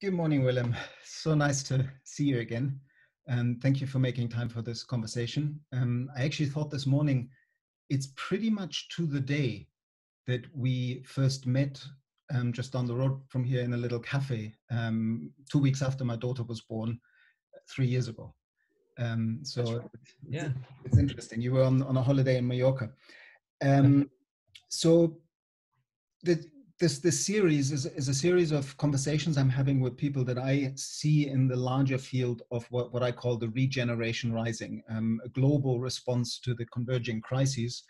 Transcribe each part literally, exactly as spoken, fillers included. Good morning, Willem. So nice to see you again. And thank you for making time for this conversation. Um, I actually thought this morning, it's pretty much to the day that we first met um, just down the road from here in a little cafe, um, two weeks after my daughter was born, three years ago. Um, so That's right. it's, yeah. it's interesting. You were on, on a holiday in Mallorca. Um, so the, this, this series is, is a series of conversations I'm having with people that I see in the larger field of what, what I call the regeneration rising, um, a global response to the converging crises,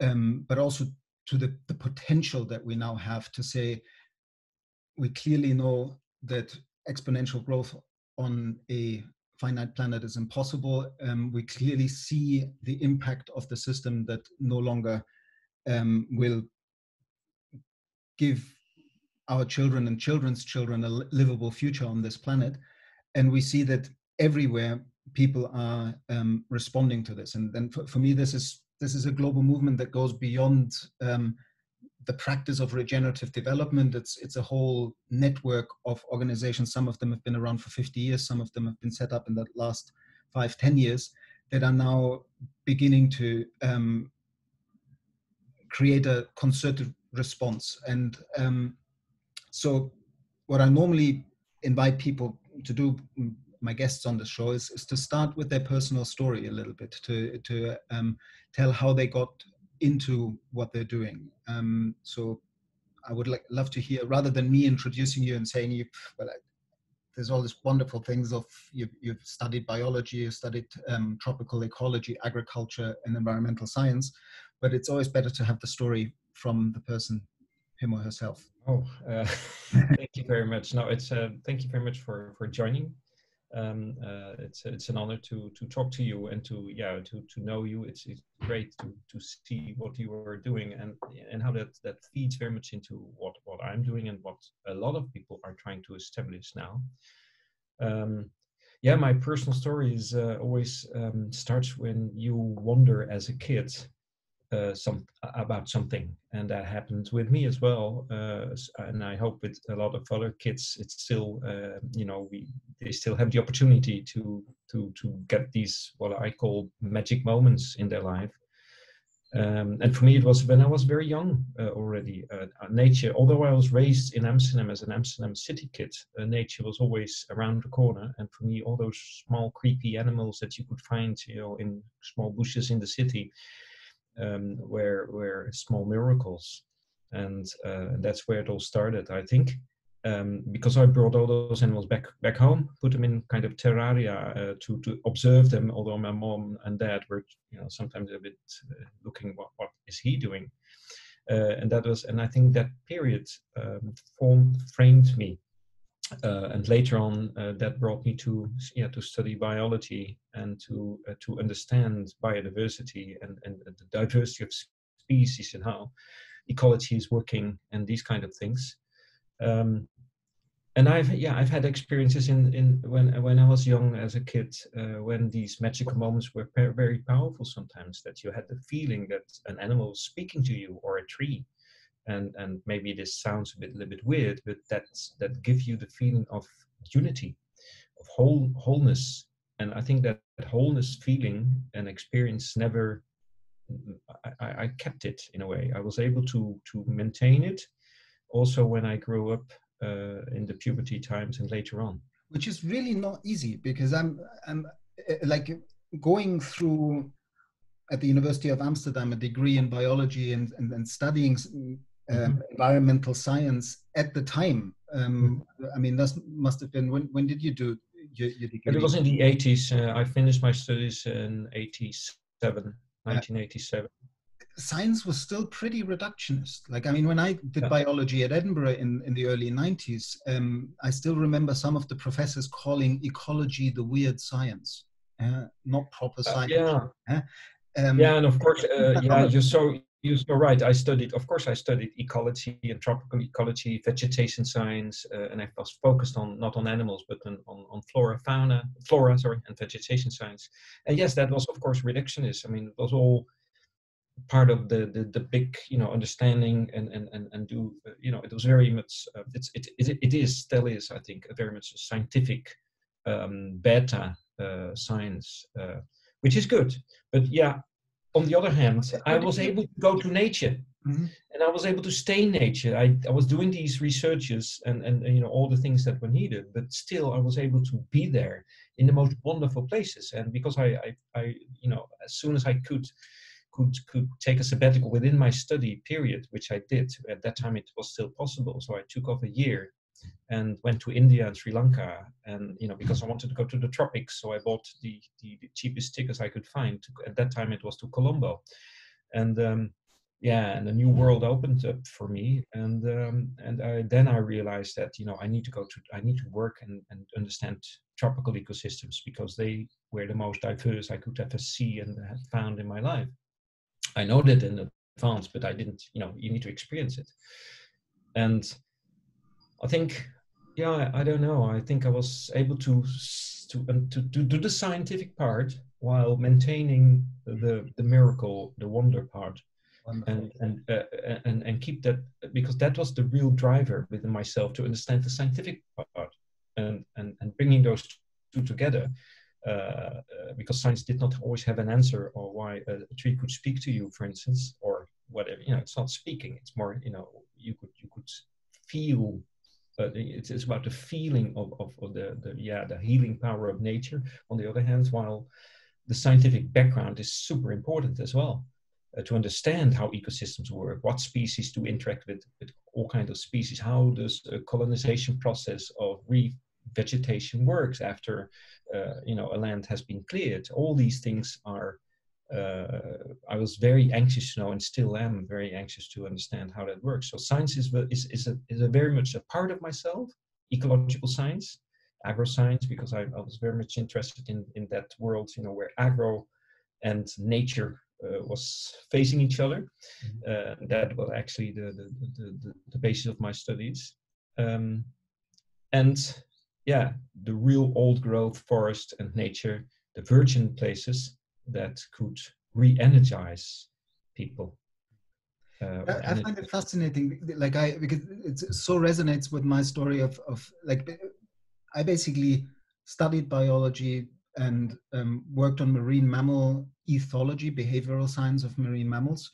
um, but also to the, the potential that we now have to say, we clearly know that exponential growth on a finite planet is impossible. Um, we clearly see the impact of the system that no longer um, will give our children and children's children a livable future on this planet. And we see that everywhere people are um, responding to this. And then for, for me, this is, this is a global movement that goes beyond um, the practice of regenerative development. It's, it's a whole network of organizations. Some of them have been around for fifty years. Some of them have been set up in the last five, ten years that are now beginning to um, create a concerted response. And um, so what I normally invite people to do, my guests on the show, is, is to start with their personal story a little bit, to, to um, tell how they got into what they're doing. Um, so I would like, love to hear, rather than me introducing you and saying, you, well, I, there's all these wonderful things of, you've, you've studied biology, you've studied um, tropical ecology, agriculture, and environmental science, but it's always better to have the story from the person, him or herself. Oh, uh, thank you very much. No, it's, uh, thank you very much for, for joining. Um, uh, it's it's an honor to to talk to you and to yeah to to know you. It's it's great to to see what you are doing and and how that that feeds very much into what what I'm doing and what a lot of people are trying to establish now. Um, yeah, my personal story is uh, always um, starts when you wonder as a kid uh, some about something, and that happened with me as well. Uh, and I hope with a lot of other kids, it's still uh, you know we. They still have the opportunity to to to get these what I call magic moments in their life, um, and for me it was when I was very young uh, already. Uh, nature, although I was raised in Amsterdam as an Amsterdam city kid, uh, nature was always around the corner. And for me, all those small creepy animals that you could find, you know, in small bushes in the city, um, were were small miracles, and uh, that's where it all started, I think. Um, because I brought all those animals back back home, put them in kind of terraria uh, to to observe them. Although my mom and dad were, you know, sometimes a bit uh, looking what what is he doing, uh, and that was, and I think that period um, formed framed me, uh, and later on uh, that brought me to yeah to study biology and to uh, to understand biodiversity and and the diversity of species and how ecology is working and these kind of things. Um, and I've yeah I've had experiences in in when when I was young as a kid, uh, when these magical moments were very powerful. Sometimes that you had the feeling that an animal was speaking to you, or a tree, and and maybe this sounds a bit a little bit weird, but that's that gives you the feeling of unity, of whole wholeness. And I think that, that wholeness feeling and experience never I, I kept it in a way. I was able to to maintain it. Also when I grew up uh, in the puberty times and later on. Which is really not easy, because I'm, I'm like going through at the University of Amsterdam, a degree in biology and, and, and studying uh, mm-hmm. environmental science at the time. Um, mm-hmm. I mean, that must have been, when, when did you do your, your degree? It was in the eighties. Uh, I finished my studies in eighty-seven, nineteen eighty-seven. Yeah. Science was still pretty reductionist. Like, I mean, when I did yeah. biology at Edinburgh in, in the early nineties, um, I still remember some of the professors calling ecology the weird science, uh, not proper science. Uh, yeah. Uh, um, yeah, and of course, uh, yeah, you're so, you're so right. I studied, of course, I studied ecology and tropical ecology, vegetation science, uh, and I was focused on, not on animals, but on, on, on flora, fauna, flora, sorry, and vegetation science. And yes, that was, of course, reductionist. I mean, it was all part of the, the the big you know understanding and and and, and do uh, you know it was very much uh, it's it, it it is still is I think a very much a scientific um, beta uh, science uh, which is good, but yeah. On the other hand, I was able to go to nature, mm-hmm. and I was able to stay in nature. I, I was doing these researches and, and, and you know all the things that were needed, but still I was able to be there in the most wonderful places. And because I, I, I you know, as soon as I could, could, could take a sabbatical within my study period, which I did at that time, it was still possible. So I took off a year and went to India and Sri Lanka, and you know because I wanted to go to the tropics, so I bought the the, the cheapest tickets I could find. At that time it was to Colombo, and um, yeah, and a new world opened up for me, and um, and I, then I realized that you know I need to go to I need to work and, and understand tropical ecosystems, because they were the most diverse I could ever see and have found in my life. I know that in advance, but I didn't. You know, you need to experience it, and. I think, yeah, I don't know. I think I was able to to um, to, to do the scientific part while maintaining the the miracle, the wonder part, wonderful. and and, uh, and and keep that, because that was the real driver within myself to understand the scientific part, and and and bringing those two together, uh, uh, because science did not always have an answer or why a tree could speak to you, for instance, or whatever. You know, it's not speaking. It's more, you know, you could you could feel. Uh, it's, it's about the feeling of, of, of the, the yeah the healing power of nature. On the other hand, while the scientific background is super important as well, uh, to understand how ecosystems work, what species do interact with, with all kinds of species, how does the colonization process of revegetation works after uh, you know a land has been cleared. All these things are. Uh, I was very anxious to know, and still am very anxious to understand how that works. So science is is is a, is a very much a part of myself. Ecological science, agroscience, because I, I was very much interested in in that world, you know, where agro and nature uh, was facing each other. Mm-hmm. uh, that was actually the the, the the the basis of my studies, um, and yeah, the real old growth forest and nature, the virgin places. That could re-energize people. Uh, I, I find it fascinating, like I because it so resonates with my story of of like I basically studied biology and um, worked on marine mammal ethology, behavioral science of marine mammals,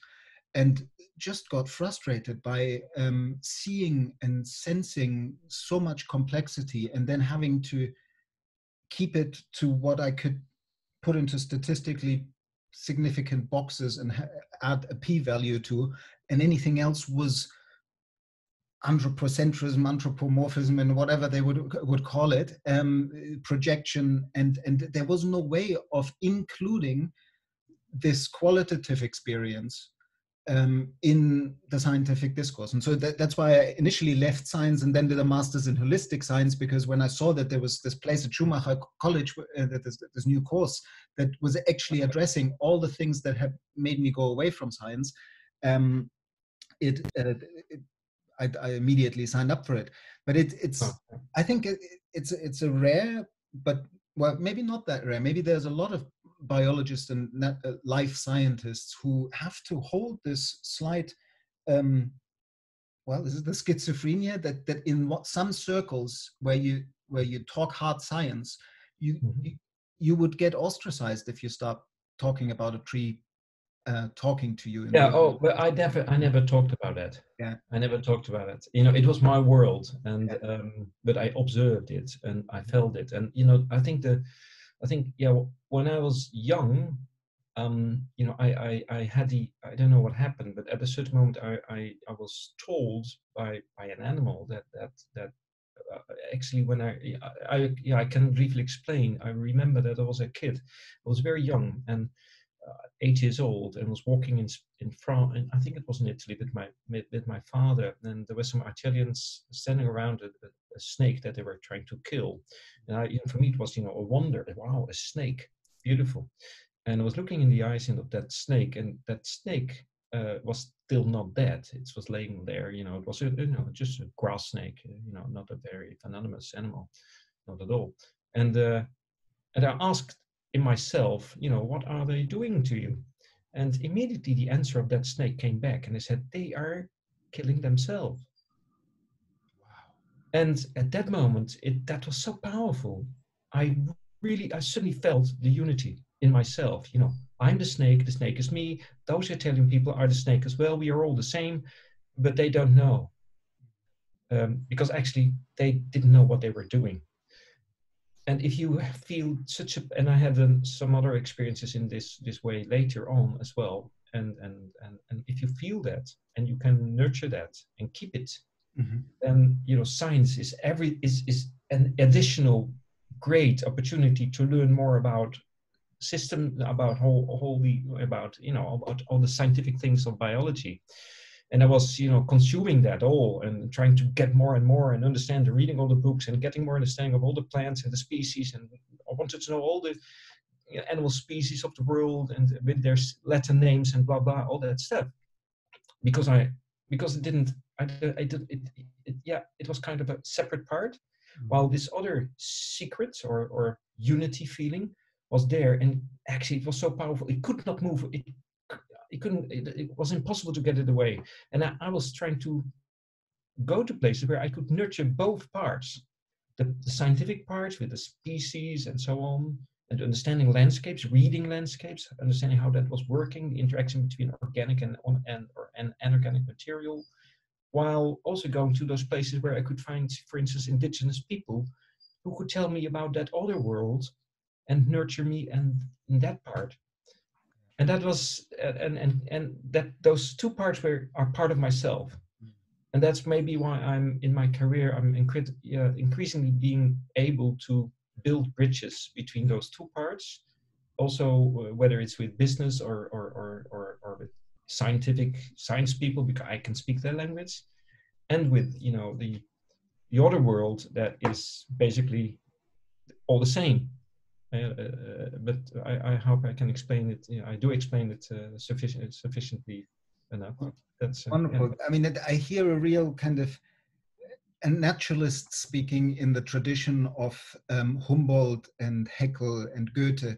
and just got frustrated by um, seeing and sensing so much complexity, and then having to keep it to what I could. Put into statistically significant boxes and add a p-value to, and anything else was anthropocentrism, anthropomorphism, and whatever they would would call it, um, projection, and and there was no way of including this qualitative experience um, in the scientific discourse. And so that, that's why I initially left science and then did a master's in holistic science, because when I saw that there was this place at Schumacher College, uh, that this, this new course that was actually addressing all the things that had made me go away from science, um, it, uh, it I, I immediately signed up for it. But it, it's, I think it, it's, it's a rare, but well, maybe not that rare. Maybe there's a lot of biologists and life scientists who have to hold this slight, um, well, this is the schizophrenia that that in what some circles where you where you talk hard science, you mm-hmm. you would get ostracized if you start talking about a tree uh, talking to you. In yeah. Oh, but I never I never talked about that. Yeah. I never talked about it. You know, it was my world, and yeah. um, but I observed it and I felt it, and you know, I think the. I think, yeah, when I was young, um, you know, I, I, I had the, I don't know what happened, but at a certain moment, I, I, I was told by, by an animal that, that, that uh, actually when I, I, yeah, I can briefly explain, I remember that I was a kid, I was very young and uh, eight years old, and was walking in, in France, and I think it was in Italy with my, with my father, and there were some Italians standing around a, a, a snake that they were trying to kill. And I, for me, it was, you know, a wonder. Wow, a snake, beautiful. And I was looking in the eyes of that snake, and that snake uh, was still not dead. It was laying there, you know, it was, you know, just a grass snake, you know, not a very venomous animal, not at all. And, uh, and I asked in myself, you know, what are they doing to you? And immediately the answer of that snake came back, and I said, they are killing themselves. Wow. And at that moment, it, that was so powerful. I really, I suddenly felt the unity in myself. You know, I'm the snake, the snake is me. Those Italian people are the snake as well. We are all the same, but they don't know. Um, because actually, they didn't know what they were doing. And if you feel such a, and I had um, some other experiences in this this way later on as well, and and and, and if you feel that and you can nurture that and keep it, mm-hmm. then you know science is every is is an additional great opportunity to learn more about system, about whole whole the about you know about all the scientific things of biology. And I was, you know, consuming that all and trying to get more and more and understand and reading all the books and getting more understanding of all the plants and the species. And I wanted to know all the you know, animal species of the world and with their Latin names and blah, blah, all that stuff. Because I, because it didn't, I, I did, it, it, yeah, it was kind of a separate part. Mm-hmm. While this other secret or, or unity feeling was there. And actually it was so powerful. It could not move. It, It couldn't. It, it was impossible to get it away, and I, I was trying to go to places where I could nurture both parts: the, the scientific parts with the species and so on, and understanding landscapes, reading landscapes, understanding how that was working, the interaction between organic and on and or and inorganic material, while also going to those places where I could find, for instance, indigenous people who could tell me about that other world and nurture me and in that part. And that was, and and and that those two parts were are part of myself, and that's maybe why I'm in my career. I'm incre uh, increasingly being able to build bridges between those two parts. Also, uh, whether it's with business or or, or or or with scientific science people, because I can speak their language, and with you know the the other world that is basically all the same. Uh, uh, but I, I hope I can explain it. You know, I do explain it uh, sufficient, sufficiently enough. That's uh, wonderful. Yeah. I mean, it, I hear a real kind of a naturalist speaking in the tradition of um, Humboldt and Haeckel and Goethe,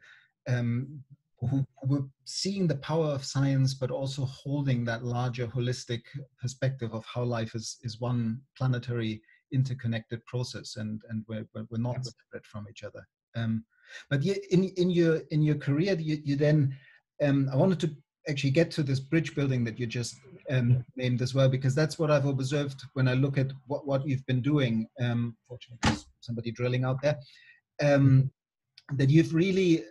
um, who were seeing the power of science, but also holding that larger holistic perspective of how life is is one planetary interconnected process, and and we're we're not yes. separate from each other. Um, But in, in, your, in your career, you, you then, um, I wanted to actually get to this bridge building that you just um, named as well, because that's what I've observed when I look at what, what you've been doing. Um, fortunately, there's somebody drilling out there, um, that you've really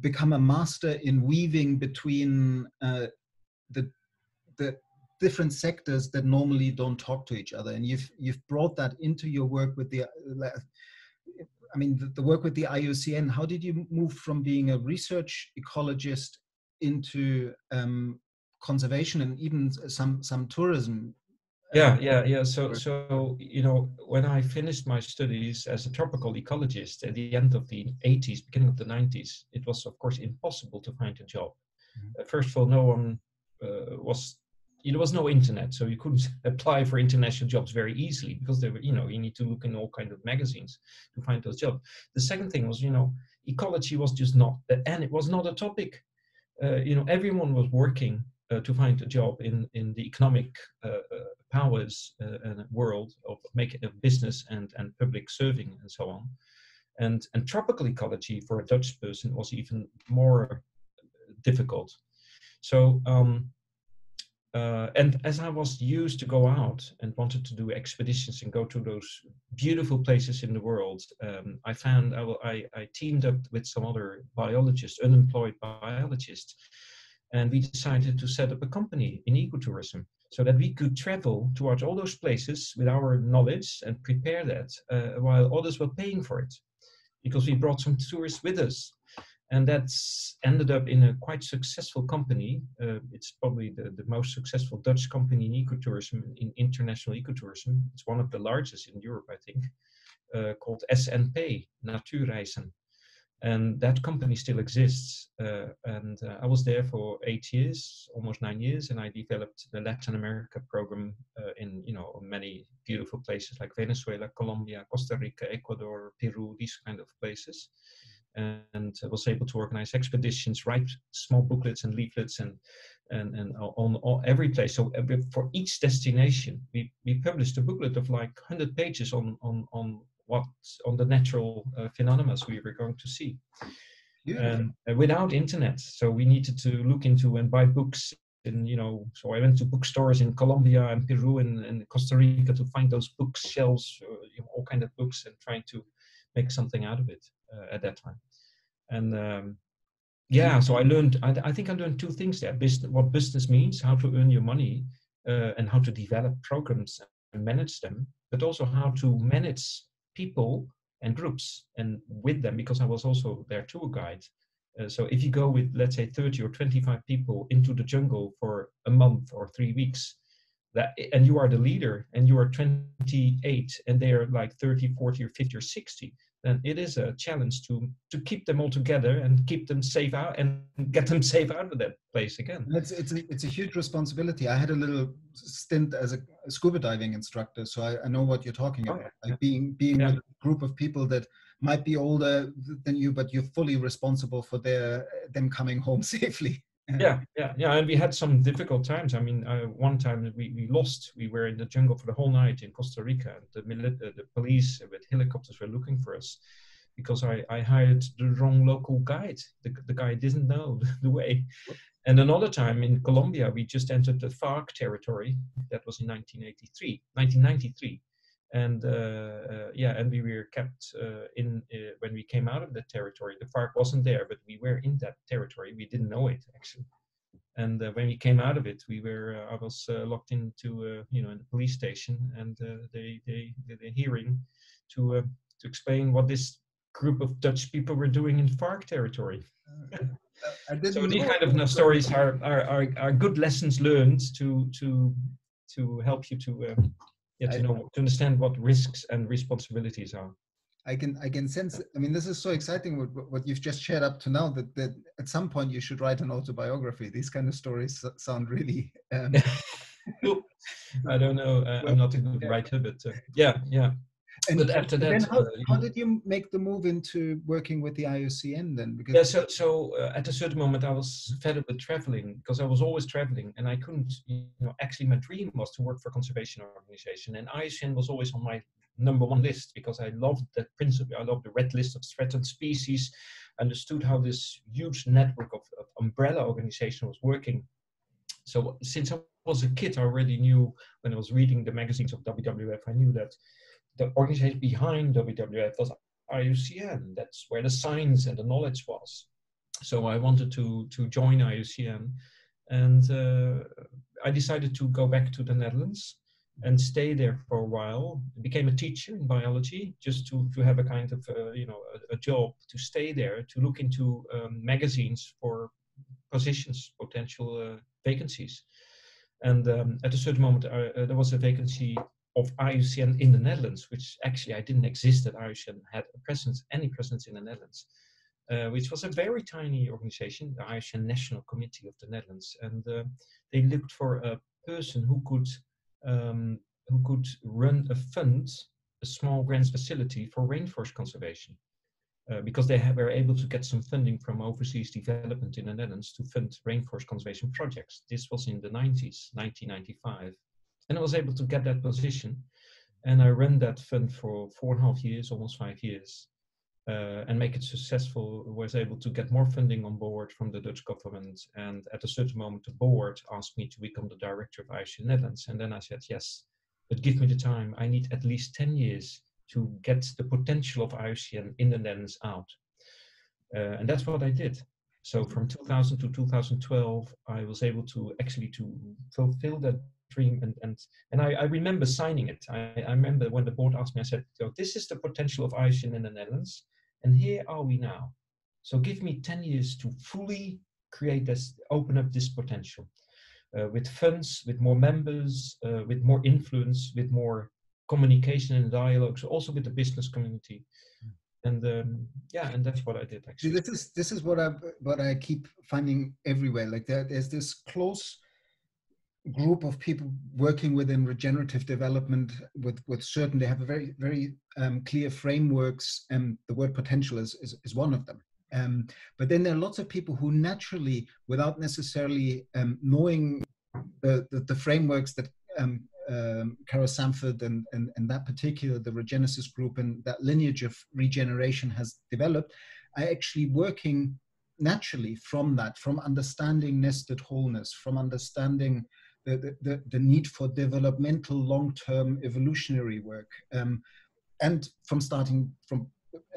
become a master in weaving between uh, the, the different sectors that normally don't talk to each other. And you've, you've brought that into your work with the... Uh, I mean, the, the work with the I U C N, how did you move from being a research ecologist into um, conservation and even some, some tourism? Yeah, yeah, yeah. So, so, you know, when I finished my studies as a tropical ecologist at the end of the eighties, beginning of the nineties, it was, of course, impossible to find a job. Mm-hmm. uh, first of all, no one uh, was... There was no internet, so you couldn't apply for international jobs very easily because they were, you know, you need to look in all kinds of magazines to find those jobs. The second thing was, you know, ecology was just not, and it was not a topic. Uh, you know, everyone was working uh, to find a job in in the economic uh, powers uh, and world of making of business and and public serving and so on. And and tropical ecology for a Dutch person was even more difficult. So. Um, Uh, and as I was used to go out and wanted to do expeditions and go to those beautiful places in the world, um, I found I, will, I, I teamed up with some other biologists, unemployed biologists, and we decided to set up a company in ecotourism so that we could travel towards all those places with our knowledge and prepare that uh, while others were paying for it, because we brought some tourists with us. And that's ended up in a quite successful company. Uh, it's probably the, the most successful Dutch company in ecotourism, in international ecotourism. It's one of the largest in Europe, I think, uh, called S N P Natuurreisen. And that company still exists. Uh, and uh, I was there for eight years, almost nine years, and I developed the Latin America program uh, in you know many beautiful places like Venezuela, Colombia, Costa Rica, Ecuador, Peru, these kind of places. and was able to organize expeditions, write small booklets and leaflets, and and and on all, every place. So for each destination, we we published a booklet of like one hundred pages on on on what on the natural uh, phenomena we were going to see. Yeah. Um, without internet, so we needed to look into and buy books. And you know, so I went to bookstores in Colombia and Peru and, and Costa Rica to find those bookshelves, uh, you know, all kind of books, and trying to make something out of it uh, at that time. And um, yeah, so I learned. I, I think I learned two things there: business, what business means, how to earn your money, uh, and how to develop programs and manage them, but also how to manage people and groups and with them, because I was also their tour guide. Uh, so if you go with, let's say, thirty or twenty-five people into the jungle for a month or three weeks, that and you are the leader, and you are twenty-eight, and they are like thirty, forty, or fifty, or sixty, then it is a challenge to to keep them all together and keep them safe out and get them safe out of that place again. It's it's a, it's a huge responsibility. I had a little stint as a scuba diving instructor, so I, I know what you're talking about. Oh, yeah. Like being being yeah. with a group of people that might be older than you, but you're fully responsible for their them coming home safely. Yeah, yeah, yeah. And we had some difficult times. I mean, uh, one time we, we lost. We were in the jungle for the whole night in Costa Rica. The, uh, the police with helicopters were looking for us because I, I hired the wrong local guide. The, the guy didn't know the way. And another time in Colombia, we just entered the FARC territory. That was in nineteen eighty-three, nineteen ninety-three. And uh, uh, yeah, and we were kept uh, in uh, when we came out of that territory. The FARC wasn't there, but we were in that territory. We didn't know it actually. And uh, when we came out of it, we were uh, I was uh, locked into uh, you know in the police station, and uh, they they did a hearing to uh, to explain what this group of Dutch people were doing in FARC territory. Uh, I didn't so these kind of no, stories are, are are are good lessons learned to to to help you to. Uh, Yeah, to know, to understand what risks and responsibilities are. I can, I can sense. I mean, this is so exciting. What, what you've just shared up to now, that that at some point you should write an autobiography. These kind of stories sound really. Um, I don't know. Uh, I'm not a good writer, but uh, yeah, yeah. And but after that, then how, uh, how did you make the move into working with the I U C N then? Because yeah, so so uh, at a certain moment I was fed up with traveling, because I was always traveling, and I couldn't, you know, actually my dream was to work for a conservation organization, and I U C N was always on my number one list, because I loved that principle. I loved the red list of threatened species, understood how this huge network of, of umbrella organization was working. So since I was a kid, I already knew, when I was reading the magazines of W W F, I knew that the organization behind W W F was I U C N. That's where the science and the knowledge was. So I wanted to, to join I U C N. And uh, I decided to go back to the Netherlands and stay there for a while. I became a teacher in biology, just to, to have a kind of, uh, you know, a, a job, to stay there, to look into um, magazines for positions, potential uh, vacancies. And um, at a certain moment, uh, uh, there was a vacancy of I U C N in the Netherlands, which actually I didn't exist that I U C N had a presence, any presence in the Netherlands, uh, which was a very tiny organization, the I U C N National Committee of the Netherlands, and uh, they looked for a person who could um, who could run a fund, a small grants facility for rainforest conservation, uh, because they have, were able to get some funding from overseas development in the Netherlands to fund rainforest conservation projects. This was in the nineties, nineteen ninety-five. And I was able to get that position, and I ran that fund for four and a half years, almost five years, uh, and make it successful. I was able to get more funding on board from the Dutch government, and at a certain moment, the board asked me to become the director of I U C N Netherlands, and then I said yes, but give me the time. I need at least ten years to get the potential of I U C N in the Netherlands out, uh, and that's what I did. So from two thousand to two thousand twelve, I was able to actually to fulfill that dream, and and and I, I remember signing it. I, I remember when the board asked me, I said, "Yo, this is the potential of I U C N in the Netherlands, and here are we now. So give me ten years to fully create this, open up this potential, uh, with funds, with more members, uh, with more influence, with more communication and dialogues, also with the business community." And um, yeah, and that's what I did actually. This is this is what I what I keep finding everywhere. Like there, there's this close group of people working within regenerative development with, with certain, they have a very, very um, clear frameworks, and the word potential is, is, is one of them. Um, but then there are lots of people who naturally, without necessarily um, knowing the, the, the frameworks that um, um, Carol Sanford and, and, and that particular, the Regenesis group and that lineage of regeneration has developed, are actually working naturally from that, from understanding nested wholeness, from understanding The, the, the need for developmental long-term evolutionary work, um, and from starting from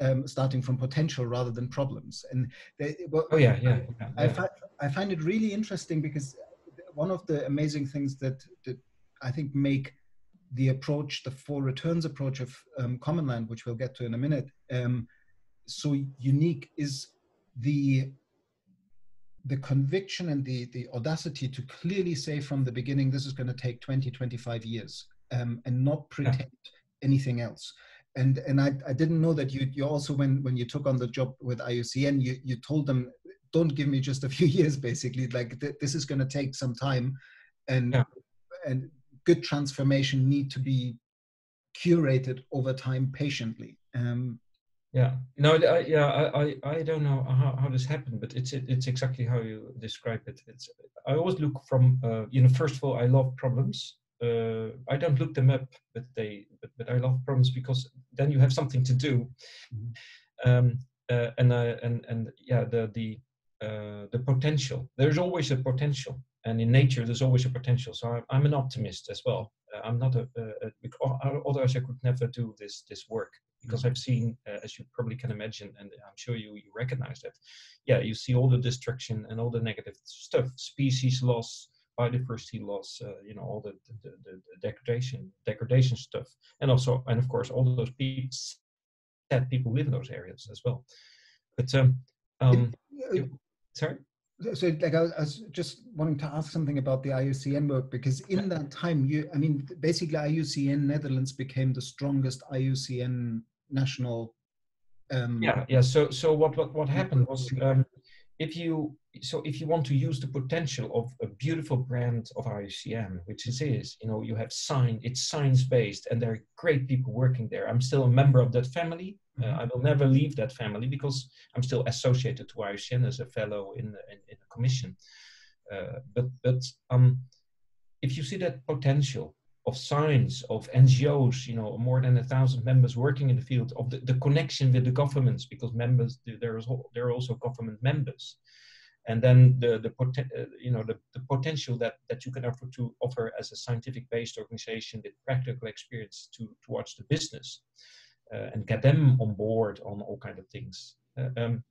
um, starting from potential rather than problems. And they, well, oh yeah, yeah. yeah, I, yeah. I, I find it really interesting, because one of the amazing things that, that I think make the approach, the four returns approach of um, Commonland, which we'll get to in a minute, um, so unique, is the the conviction and the, the audacity to clearly say from the beginning, this is going to take twenty, twenty-five years, um, and not pretend yeah. anything else. And and I, I didn't know that you, you also, when, when you took on the job with I U C N, you, you told them, don't give me just a few years, basically, like th this is going to take some time, and, yeah. and good transformation need to be curated over time patiently. Um, Yeah, no, I, yeah, I, I don't know how, how this happened, but it's it, it's exactly how you describe it. It's I always look from, uh, you know, first of all, I love problems. Uh, I don't look them up, but they, but, but I love problems, because then you have something to do. Mm-hmm. um, uh, and I and and yeah, the the uh, the potential. There's always a potential, and in nature, there's always a potential. So I'm, I'm an optimist as well. Uh, I'm not a, a, a otherwise I could never do this this work. Because I've seen, uh, as you probably can imagine, and I'm sure you, you recognize that, yeah, you see all the destruction and all the negative stuff, species loss, biodiversity loss, uh, you know, all the, the, the, the degradation, degradation stuff. And also, and of course, all those people, sad people live in those areas as well. But, um, um it, uh, sorry? So like I was, I was just wanting to ask something about the I U C N work, because in that time, you, I mean, basically I U C N Netherlands became the strongest I U C N national. Um, yeah, yeah. So, so what, what, what happened was, um, if you, so if you want to use the potential of a beautiful brand of I U C N, which it is, you know, you have sign, it's science based, and there are great people working there. I'm still a member of that family. Uh, I will never leave that family, because I'm still associated to I U C N as a fellow in the, in, in the commission. Uh, but but um, if you see that potential of science, of N G Os, you know, more than a thousand members working in the field, of the, the connection with the governments, because members there is there are also government members, and then the the poten uh, you know the, the potential that that you can offer to offer as a scientific based organization with practical experience to towards the business. Uh, and get them on board on all kinds of things. Uh, um,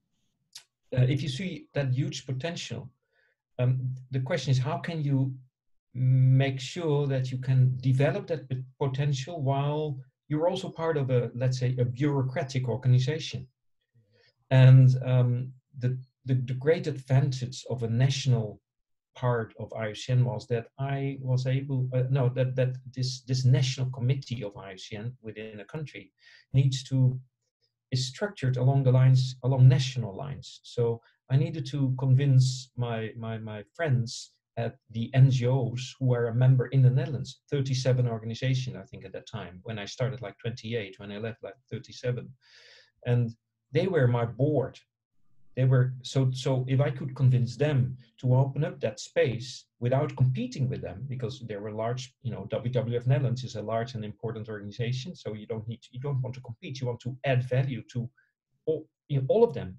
uh, if you see that huge potential, um, the question is, how can you make sure that you can develop that potential while you're also part of a, let's say, a bureaucratic organization? And um, the, the, the great advantage of a national part of I U C N was that I was able, uh, no, that that this this national committee of I U C N within a country needs to is structured along the lines along national lines. So I needed to convince my my my friends at the N G Os who were a member in the Netherlands, thirty-seven organizations I think at that time. When I started, like twenty-eight. When I left, like thirty-seven, and they were my board. They were so so if I could convince them to open up that space without competing with them, because there were large, you know, W W F Netherlands is a large and important organization, so you don't need to, you don't want to compete, you want to add value to all, you know, all of them.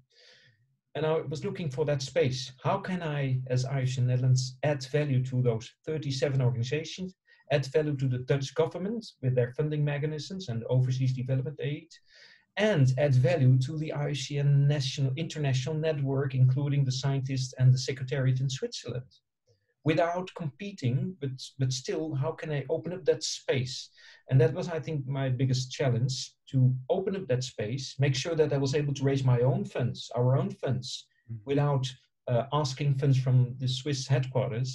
And I was looking for that space. How can I, as I U C N Netherlands, add value to those thirty-seven organizations, add value to the Dutch government with their funding mechanisms and overseas development aid, and add value to the I U C N national international network, including the scientists and the secretariat in Switzerland, without competing, but but still, how can I open up that space? And that was, I think, my biggest challenge, to open up that space, make sure that I was able to raise my own funds, our own funds, mm-hmm. without uh, asking funds from the Swiss headquarters,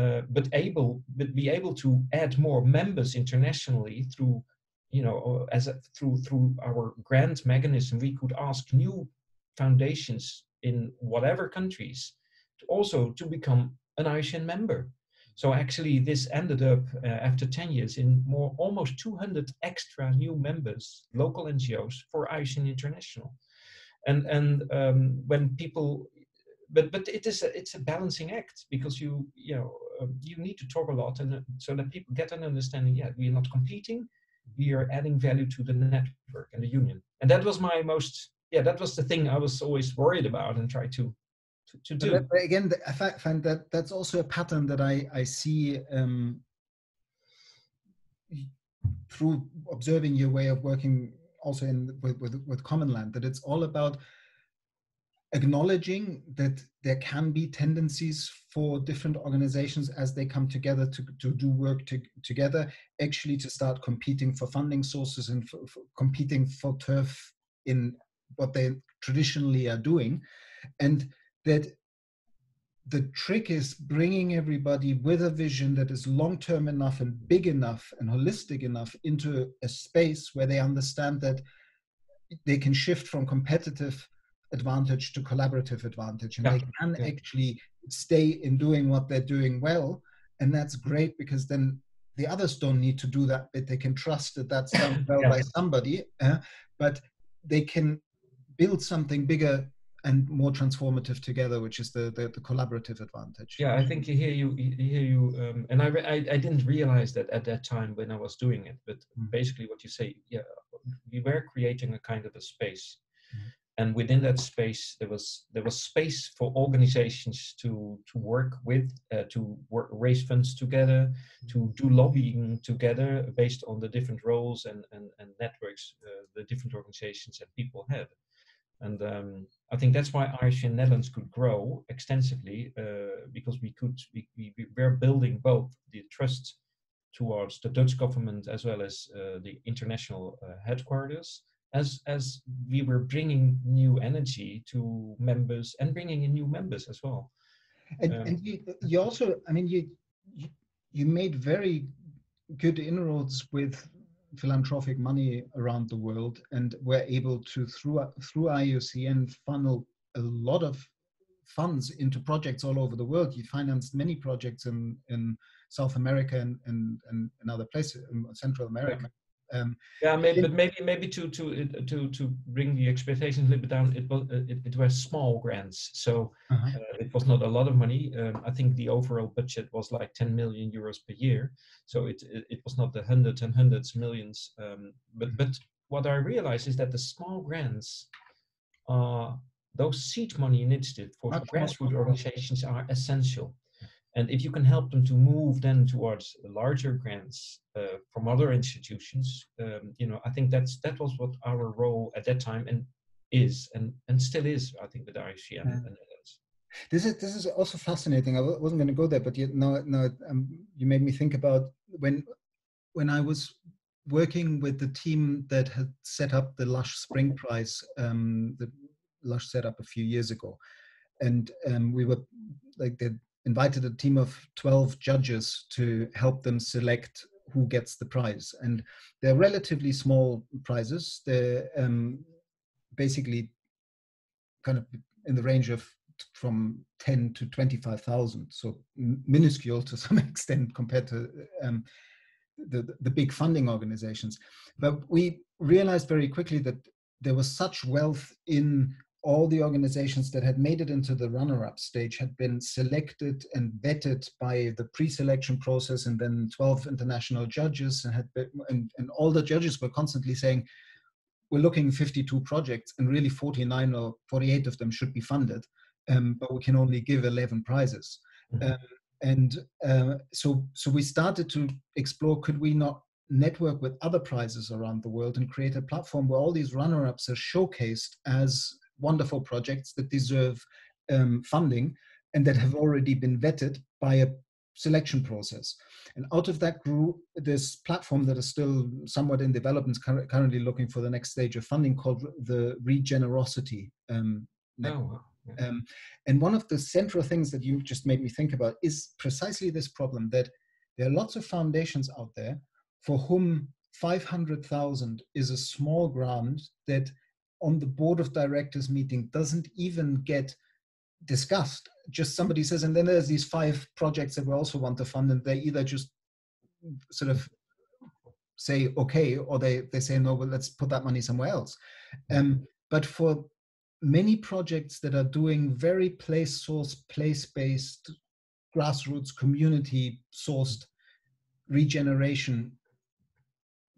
uh, but able, but be able to add more members internationally through, you know, as a, through through our grant mechanism, we could ask new foundations in whatever countries to also to become an I U C N member. So actually this ended up uh, after ten years in more almost two hundred extra new members, local N G Os for I U C N International. And, and um, when people, but, but it is a, it's a balancing act, because you, you know, uh, you need to talk a lot, and uh, so that people get an understanding, yeah, we're not competing, we are adding value to the network and the union. And that was my most, yeah, that was the thing I was always worried about and tried to To do. But that, again, I find that that's also a pattern that I, I see um, through observing your way of working also in with, with, with Commonland, that it's all about acknowledging that there can be tendencies for different organizations as they come together to, to do work to, together, actually to start competing for funding sources and for, for competing for turf in what they traditionally are doing. And that the trick is bringing everybody with a vision that is long-term enough and big enough and holistic enough into a space where they understand that they can shift from competitive advantage to collaborative advantage, and yeah. they can yeah. actually stay in doing what they're doing well. And that's great, because then the others don't need to do that, but they can trust that that's done well yeah. by somebody, uh, but they can build something bigger and more transformative together, which is the, the the collaborative advantage. Yeah, I think here you here you um, and I, re I I didn't realize that at that time when I was doing it, but mm. basically what you say, yeah, we were creating a kind of a space, mm. and within that space there was there was space for organizations to to work with, uh, to work, raise funds together, to do lobbying together based on the different roles and and and networks uh, the different organizations and people have. And um, I think that's why I U C N Netherlands could grow extensively, uh, because we could we, we, we were building both the trust towards the Dutch government as well as uh, the international uh, headquarters, as as we were bringing new energy to members and bringing in new members as well. And, um, and you, you also, I mean, you, you you made very good inroads with philanthropic money around the world, and we're able to through through I U C N funnel a lot of funds into projects all over the world. You financed many projects in in South America and and, and other places in Central America. Um, yeah, maybe, but maybe maybe to to to to bring the expectations a little bit down, it was it, it were small grants, so uh-huh. uh, it was not a lot of money. Um, I think the overall budget was like ten million euros per year, so it it, it was not the hundreds and hundreds millions. Um, but but what I realized is that the small grants are those seed money initiatives for grassroots organizations are essential. And if you can help them to move then towards larger grants uh, from other institutions, um, you know, I think that's that was what our role at that time and is and and still is, I think, with I U C N yeah. and others. This is this is also fascinating. I wasn't going to go there, but you know, no, um, you made me think about when when I was working with the team that had set up the Lush Spring Prize, um, the Lush set up a few years ago, and um, we were like the invited a team of twelve judges to help them select who gets the prize. And they're relatively small prizes. They're um, basically kind of in the range of from ten to twenty-five thousand. So minuscule to some extent compared to um, the, the big funding organizations. But we realized very quickly that there was such wealth in all the organizations that had made it into the runner-up stage had been selected and vetted by the pre-selection process, and then twelve international judges, and had been, and, and all the judges were constantly saying, we're looking fifty-two projects, and really forty-nine or forty-eight of them should be funded, um, but we can only give eleven prizes. Mm-hmm. um, and uh, so, so we started to explore, could we not network with other prizes around the world and create a platform where all these runner-ups are showcased as wonderful projects that deserve um, funding and that have already been vetted by a selection process. And out of that grew this platform that is still somewhat in development, currently looking for the next stage of funding, called the Regenerosity um, Network. Oh, yeah. um, and one of the central things that you just made me think about is precisely this problem, that there are lots of foundations out there for whom five hundred thousand is a small grant that on the board of directors meeting doesn't even get discussed. Just somebody says, and then there's these five projects that we also want to fund, and they either just sort of say, okay, or they, they say, no, well, let's put that money somewhere else. Um, but for many projects that are doing very place source, place-based, grassroots, community-sourced regeneration,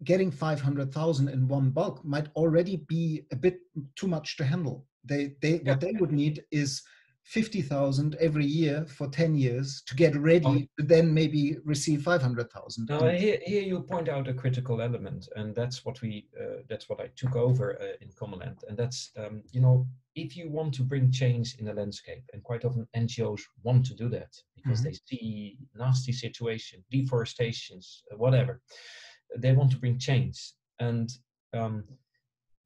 getting five hundred thousand in one bulk might already be a bit too much to handle. They, they, yeah. What they would need is fifty thousand every year for ten years to get ready oh. to then maybe receive five hundred thousand. Now here, here you point out a critical element, and that's what we, uh, that's what I took over uh, in Commonland. And that's, um, you know, if you want to bring change in the landscape, and quite often N G Os want to do that because mm-hmm. they see nasty situation, deforestations, whatever. They want to bring change, and um,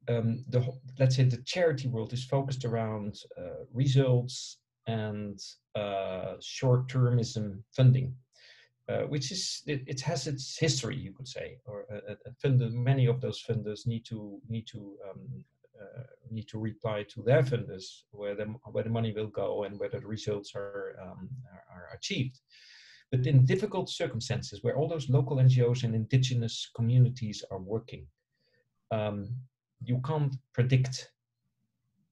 um, the let's say the charity world is focused around uh, results and uh, short-termism funding, uh, which is it, it has its history, you could say. Or uh, funder, many of those funders need to need to um, uh, need to reply to their funders where the where the money will go and whether the results are um, are, are achieved. But in difficult circumstances where all those local N G Os and indigenous communities are working, um, you can't predict.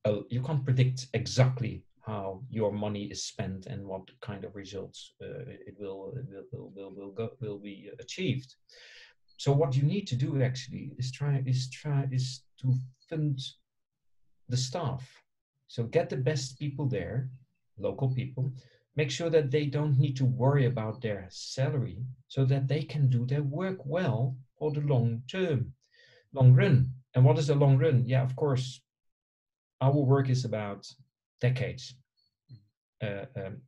Uh, you can't predict exactly how your money is spent and what kind of results uh, it will it will will will, go, will be achieved. So what you need to do actually is try is try is to fund the staff. So get the best people there, local people. Make sure that they don't need to worry about their salary so that they can do their work well for the long term, long run. And what is the long run? Yeah, of course, our work is about decades. Uh, um,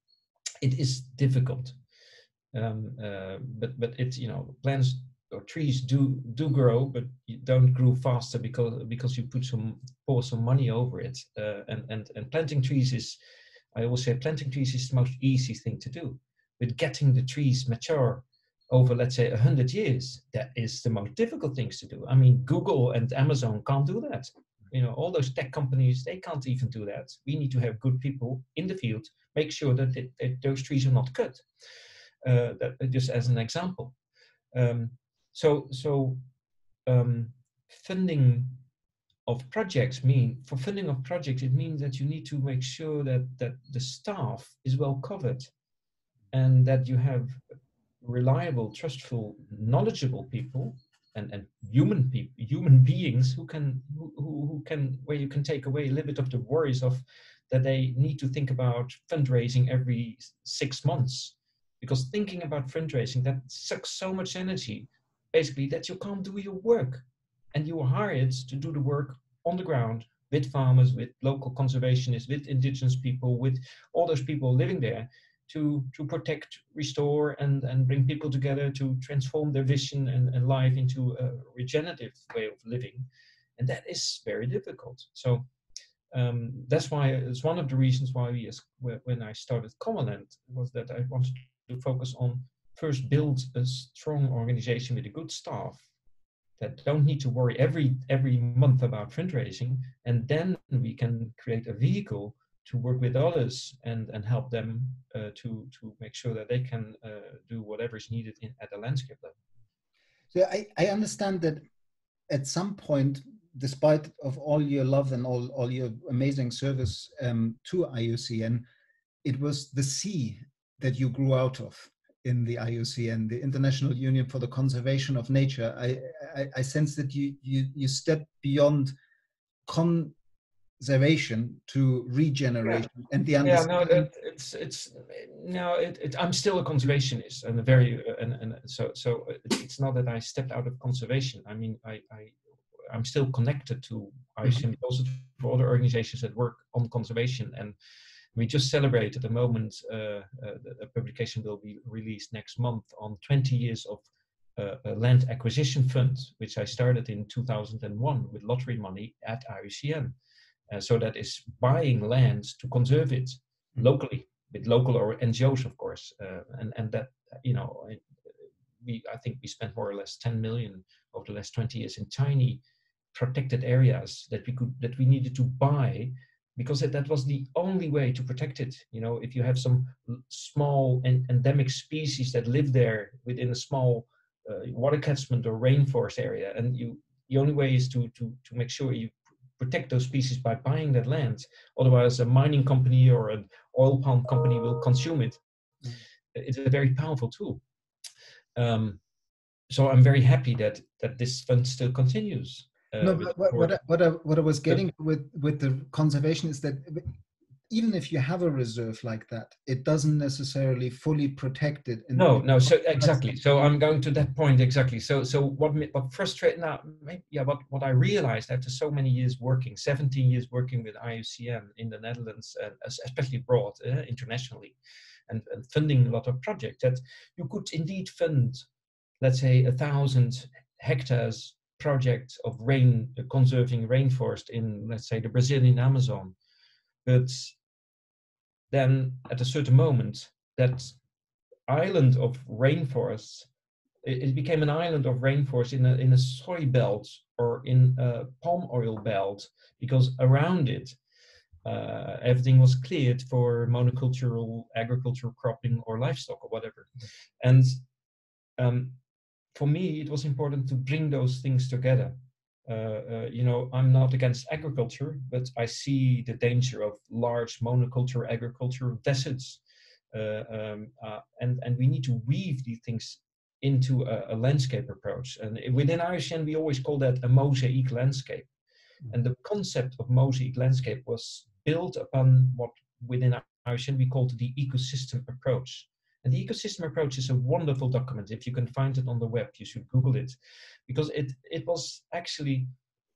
it is difficult, um, uh, but but it's, you know, plants or trees do do grow, but you don't grow faster because because you put some pour some money over it. Uh, and and and planting trees is. I always say planting trees is the most easy thing to do, but getting the trees mature over, let's say, a hundred years, that is the most difficult things to do. I mean, Google and Amazon can't do that. You know, all those tech companies, they can't even do that. We need to have good people in the field, make sure that, it, that those trees are not cut. Uh, that, just as an example. Um, so, so um, funding of projects mean for funding of projects it means that you need to make sure that that the staff is well covered and that you have reliable, trustful, knowledgeable people and and human people human beings who can who, who, who can where you can take away a little bit of the worries of that they need to think about fundraising every six months, because thinking about fundraising, that sucks so much energy basically that you can't do your work. And you are hired to do the work on the ground with farmers, with local conservationists, with indigenous people, with all those people living there to, to protect, restore, and, and bring people together to transform their vision and, and life into a regenerative way of living. And that is very difficult. So um, that's why it's one of the reasons why we, as, when I started Commonland, was that I wanted to focus on first build a strong organization with a good staff that don't need to worry every every month about fundraising, and then we can create a vehicle to work with others and, and help them uh, to, to make sure that they can uh, do whatever is needed in, at the landscape level. So I, I understand that at some point, despite of all your love and all, all your amazing service um, to I U C N, it was the sea that you grew out of. In the I U C N, the International Union for the Conservation of Nature, I, I, I sense that you, you, you step beyond conservation to regeneration, yeah. and the understanding. Yeah, no, that, it's it's no, it, it, I'm still a conservationist, and a very uh, and, and so so it's not that I stepped out of conservation. I mean, I, I I'm still connected to I U C N, but also to other organizations that work on conservation. And we just celebrated a moment, uh, uh, a publication will be released next month on twenty years of uh, a land acquisition fund, which I started in two thousand one with lottery money at I U C N. Uh, so that is buying land to conserve it locally, with local or N G Os, of course. Uh, and, and that, you know, we, I think we spent more or less ten million over the last twenty years in tiny protected areas that we could, that we needed to buy because that, that was the only way to protect it. You know, if you have some small and endemic species that live there within a small uh, water catchment or rainforest area, and you, the only way is to, to, to make sure you protect those species by buying that land. Otherwise, a mining company or an oil palm company will consume it. Mm. It's a very powerful tool. Um, so I'm very happy that, that this fund still continues. Uh, no, but what, what, I, what, I, what I was getting with, with the conservation is that even if you have a reserve like that, it doesn't necessarily fully protect it. No, no, so exactly. So I'm going to that point exactly. So so what, what frustrated now, maybe, yeah, what, what I realized after so many years working, seventeen years working with I U C N in the Netherlands, uh, especially abroad, uh, internationally, and, and funding a lot of projects, that you could indeed fund, let's say, a thousand hectares project of rain, uh, conserving rainforest in, let's say, the Brazilian Amazon. But then at a certain moment, that island of rainforest, it, it became an island of rainforest in a, in a soy belt or in a palm oil belt, because around it, uh, everything was cleared for monocultural, agricultural cropping or livestock or whatever. And um, for me, it was important to bring those things together. Uh, uh, you know, I'm not against agriculture, but I see the danger of large monoculture agricultural deserts, uh, um, uh, and and we need to weave these things into a, a landscape approach. And within I U C N, we always call that a mosaic landscape. Mm-hmm. And the concept of mosaic landscape was built upon what within I U C N we called the ecosystem approach. And the ecosystem approach is a wonderful document. If you can find it on the web, you should Google it, because it, it was actually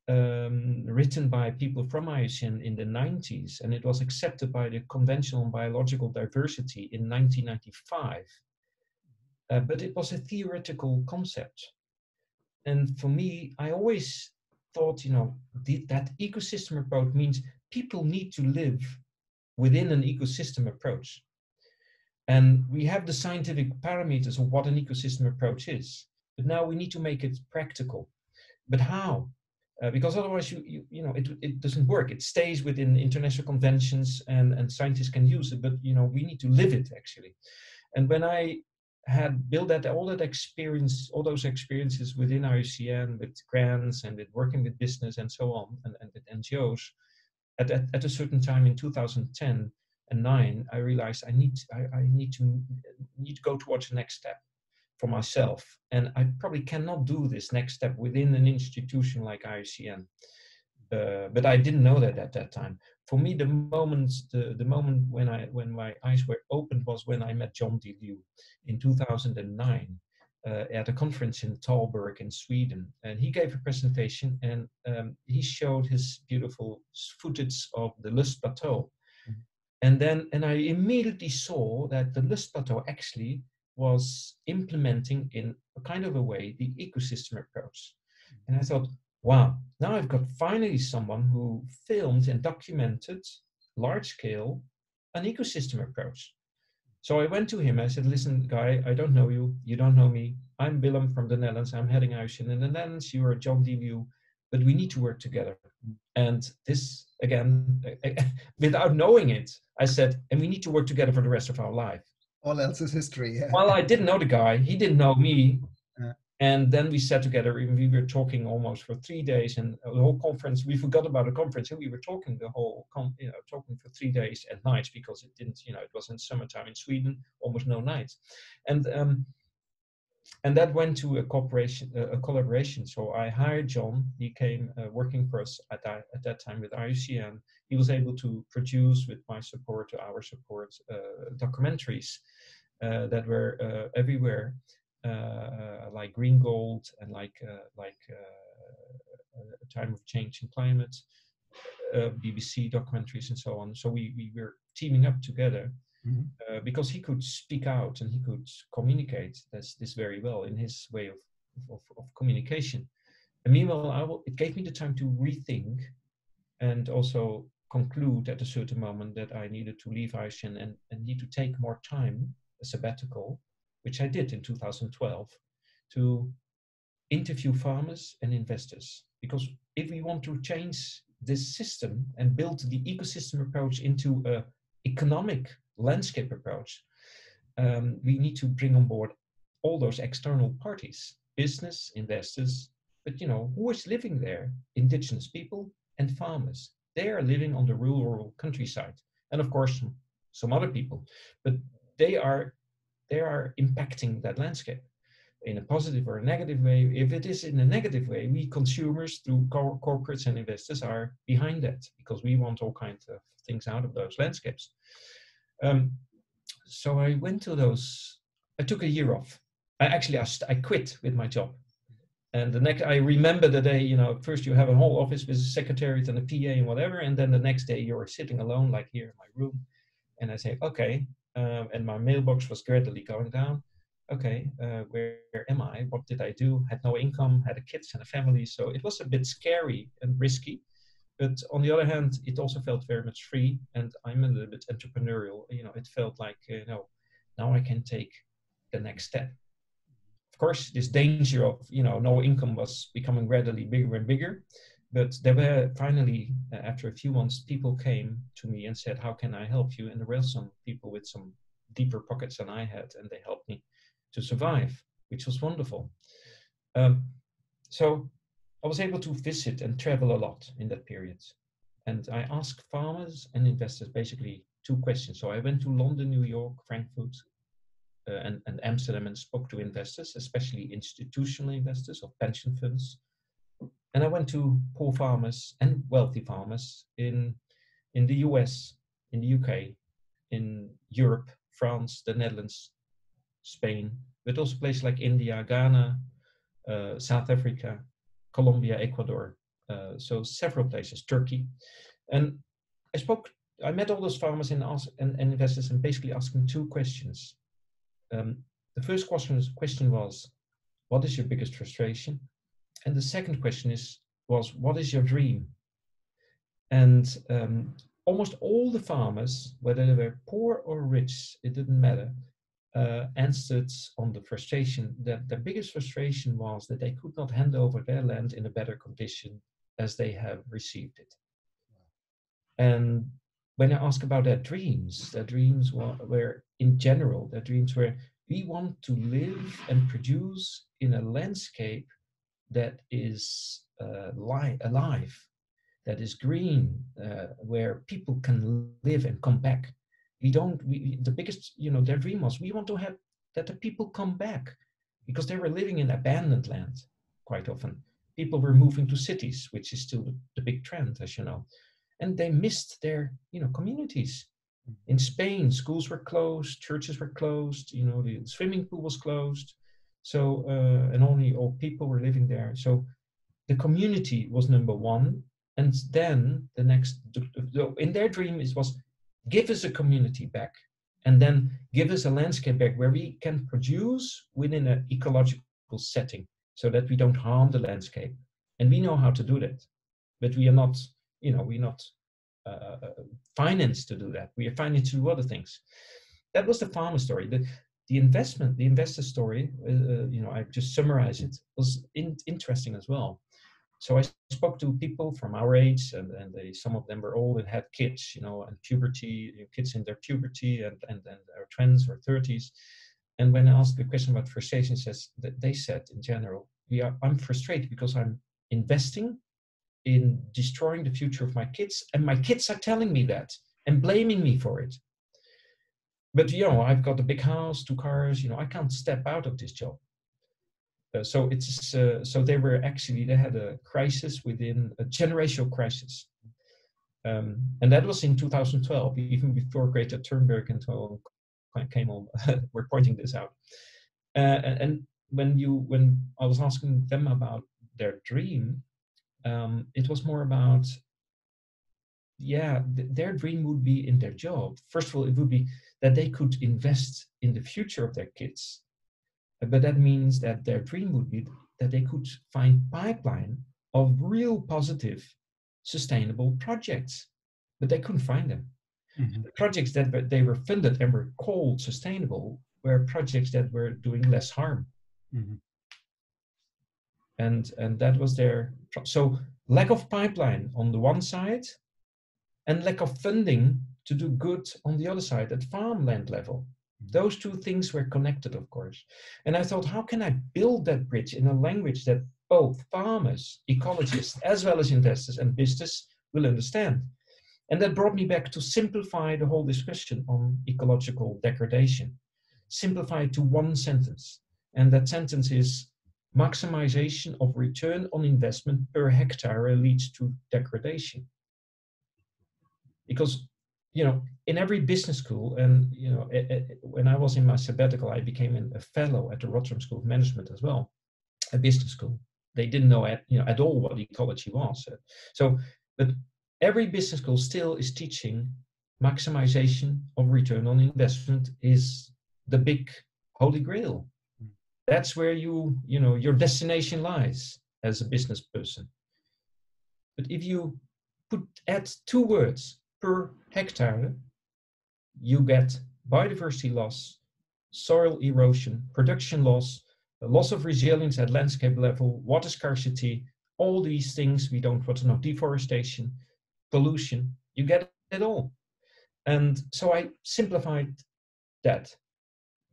um, written by people from I U C N in the nineties, and it was accepted by the Convention on Biological Diversity in nineteen ninety-five. Uh, but it was a theoretical concept. And for me, I always thought, you know, the, that ecosystem approach means people need to live within an ecosystem approach. And we have the scientific parameters of what an ecosystem approach is, but now we need to make it practical. But how? Uh, because otherwise, you, you, you know, it, it doesn't work. It stays within international conventions, and, and scientists can use it, but, you know, we need to live it, actually. And when I had built that, all that experience, all those experiences within I U C N, with grants and with working with business and so on, and, and with N G Os, at, at, at a certain time in two thousand ten, and nine, I realized I need I, I need to need to go towards the next step for myself, and I probably cannot do this next step within an institution like I U C N. Uh, but I didn't know that at that time. For me, the moment the, the moment when I when my eyes were opened was when I met John D. Liu in two thousand nine uh, at a conference in Taalberg in Sweden, and he gave a presentation, and um, he showed his beautiful footage of the Lust Plateau. And then, and I immediately saw that the Lust Plateau actually was implementing in a kind of a way the ecosystem approach. And I thought, wow, now I've got finally someone who filmed and documented large scale an ecosystem approach. So I went to him, I said, listen, guy, I don't know you, you don't know me. I'm Willem from the Netherlands, I'm heading I U C N in the Netherlands, you are John D. Liu, but we need to work together. And this, again, without knowing it, I said, and we need to work together for the rest of our life. All else is history. Yeah. Well, I didn't know the guy, he didn't know me. Yeah. And then we sat together and we were talking almost for three days and the whole conference, we forgot about the conference and we were talking the whole, com you know, talking for three days at night because it didn't, you know, it was in summertime in Sweden, almost no nights. And, um, And that went to a cooperation, a collaboration. So I hired John. He came uh, working for us at, I, at that time with I U C N. He was able to produce, with my support, our support, uh, documentaries uh, that were uh, everywhere, uh, like Green Gold and like uh, like uh, A Time of Change in Climate, uh, B B C documentaries, and so on. So we we were teaming up together. Mm-hmm. uh, because he could speak out and he could communicate this, this very well in his way of, of, of communication. And meanwhile, I will, it gave me the time to rethink and also conclude at a certain moment that I needed to leave I U C N and, and need to take more time, a sabbatical, which I did in two thousand twelve, to interview farmers and investors. Because if we want to change this system and built the ecosystem approach into an economic landscape approach, um, we need to bring on board all those external parties, business, investors, but you know, who is living there? Indigenous people and farmers. They are living on the rural countryside. And of course, some other people, but they are, they are impacting that landscape in a positive or a negative way. If it is in a negative way, we consumers through co corporates and investors are behind that because we want all kinds of things out of those landscapes. Um, so I went to those, I took a year off. I actually, I, I quit with my job. And the next, I remember the day, you know, first you have a whole office with a secretariat and a P A and whatever. And then the next day you're sitting alone, like here in my room. And I say, okay. Um, and my mailbox was gradually going down. Okay, uh, where, where am I? What did I do? Had no income, had a kids and a family. So it was a bit scary and risky. But on the other hand, it also felt very much free. And I'm a little bit entrepreneurial. You know, it felt like, you know, now I can take the next step. Of course, this danger of, you know, no income was becoming gradually bigger and bigger. But there were finally, uh, after a few months, people came to me and said, how can I help you? And there were some people with some deeper pockets than I had, and they helped me to survive, which was wonderful. Um, so I was able to visit and travel a lot in that period. And I asked farmers and investors basically two questions. So I went to London, New York, Frankfurt, uh, and, and Amsterdam and spoke to investors, especially institutional investors of pension funds. And I went to poor farmers and wealthy farmers in, in the U S, in the U K, in Europe, France, the Netherlands, Spain, but also places like India, Ghana, uh, South Africa, Colombia, Ecuador. Uh, so several places, Turkey. And I spoke, I met all those farmers and, ask, and, and investors and basically asked them two questions. Um, the first question was, question was, what is your biggest frustration? And the second question is, was, what is your dream? And um, almost all the farmers, whether they were poor or rich, it didn't matter, uh, answered on the frustration that their biggest frustration was that they could not hand over their land in a better condition as they have received it. Wow. And when I ask about their dreams, their dreams were, were in general, their dreams were, we want to live and produce in a landscape that is uh, li alive, that is green, uh, where people can live and come back. We don't, we, the biggest, you know, their dream was, we want to have that the people come back because they were living in abandoned land quite often. People were moving to cities, which is still the big trend, as you know, and they missed their, you know, communities. In Spain, schools were closed, churches were closed, you know, the swimming pool was closed. So, uh, and only old people were living there. So the community was number one. And then the next, in their dream it was, give us a community back and then give us a landscape back where we can produce within an ecological setting so that we don't harm the landscape. And we know how to do that, but we are not, you know, we're not uh, financed to do that. We are financed to do other things. That was the farmer story. The, The investment, the investor story, uh, you know, I just summarize it, was in, interesting as well. So I spoke to people from our age, and, and they, some of them were old and had kids, you know, and puberty, you know, kids in their puberty and and, and their twenties or thirties. And when I asked the question about frustration, says that they said in general, we are, I'm frustrated because I'm investing in destroying the future of my kids, and my kids are telling me that and blaming me for it. But, you know, I've got a big house, two cars, you know, I can't step out of this job. Uh, so it's, uh, so they were actually, they had a crisis within a generational crisis. Um, and that was in two thousand twelve, even before Greta Thunberg and all came on, were pointing this out. Uh, and when you, when I was asking them about their dream, um, it was more about, yeah, th their dream would be in their job. First of all, it would be that they could invest in the future of their kids. But that means that their dream would be that they could find pipeline of real positive, sustainable projects, but they couldn't find them. Mm-hmm. The projects that they were funded and were called sustainable were projects that were doing less harm. Mm-hmm. And, and that was their, so Lack of pipeline on the one side and lack of funding to do good on the other side at farmland level. Those two things were connected, of course. And I thought, how can I build that bridge in a language that both farmers, ecologists, as well as investors and business will understand? And that brought me back to simplify the whole discussion on ecological degradation. Simplify it to one sentence. And that sentence is, maximization of return on investment per hectare leads to degradation. Because, you know, in every business school, and, you know, it, it, when I was in my sabbatical, I became a fellow at the Rotterdam School of Management as well, a business school. They didn't know at, you know, at all what ecology was. So, but every business school still is teaching maximization of return on investment is the big holy grail. That's where you, you know, your destination lies as a business person. But if you put add two words per hectare, you get biodiversity loss, soil erosion, production loss, loss of resilience at landscape level, water scarcity, all these things we don't want to know, deforestation, pollution, you get it all. And so I simplified that.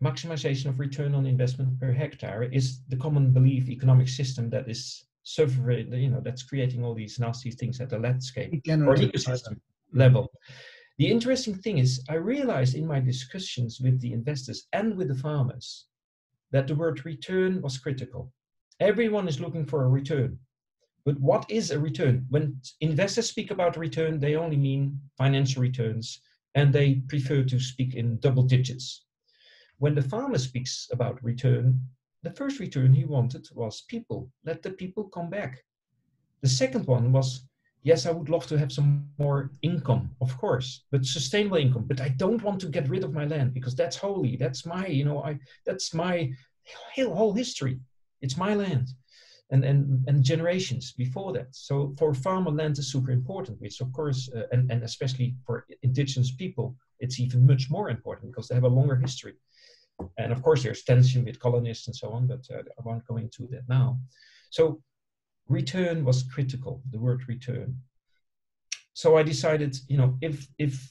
Maximization of return on investment per hectare is the common belief economic system that is suffering, you know, that's creating all these nasty things at the landscape or ecosystem level. The interesting thing is, I realized in my discussions with the investors and with the farmers that the word return was critical. Everyone is looking for a return. But what is a return? When investors speak about return, they only mean financial returns, and they prefer to speak in double digits. When the farmer speaks about return, the first return he wanted was people. Let the people come back. The second one was, yes, I would love to have some more income, of course, but sustainable income. But I don't want to get rid of my land because that's holy. That's my, you know, I that's my whole history. It's my land, and and and generations before that. So for farmer, land is super important, which of course, uh, and and especially for indigenous people, it's even much more important because they have a longer history. And of course, there's tension with colonists and so on, but uh, I won't go into that now. So return was critical, the word return. So I decided, you know, if, if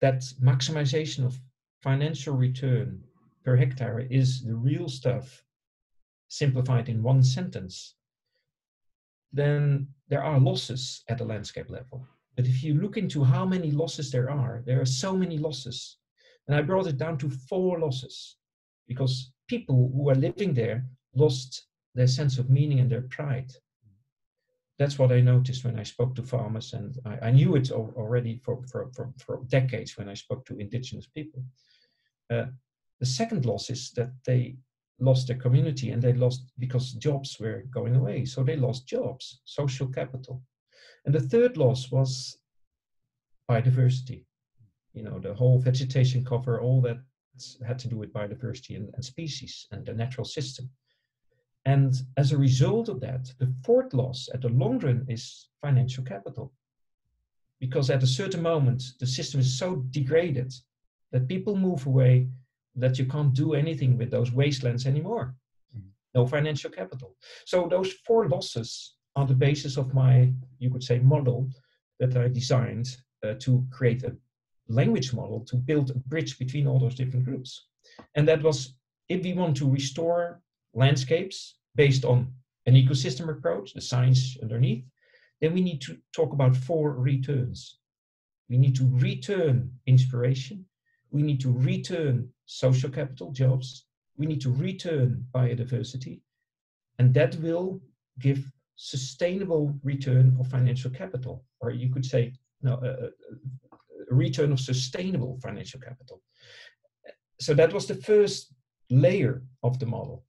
that maximization of financial return per hectare is the real stuff, simplified in one sentence, then there are losses at the landscape level. But if you look into how many losses there are, there are so many losses. And I brought it down to four losses, because people who are living there lost their sense of meaning and their pride. That's what I noticed when I spoke to farmers, and I, I knew it al already for, for, for, for decades when I spoke to indigenous people. Uh, the second loss is that they lost their community, and they lost because jobs were going away. So they lost jobs, social capital. And the third loss was biodiversity. You know, the whole vegetation cover, all that had to do with biodiversity and, and species and the natural system. And as a result of that, the fourth loss at the long run is financial capital. Because at a certain moment, the system is so degraded that people move away, that you can't do anything with those wastelands anymore. Mm-hmm. No financial capital. So those four losses are the basis of my, you could say, model that I designed uh, to create a language model to build a bridge between all those different groups. And that was, if we want to restore landscapes based on an ecosystem approach, the science underneath, then we need to talk about four returns. We need to return inspiration. We need to return social capital, jobs. We need to return biodiversity. And that will give sustainable return of financial capital, or you could say, no, uh, return of sustainable financial capital. So that was the first layer of the model,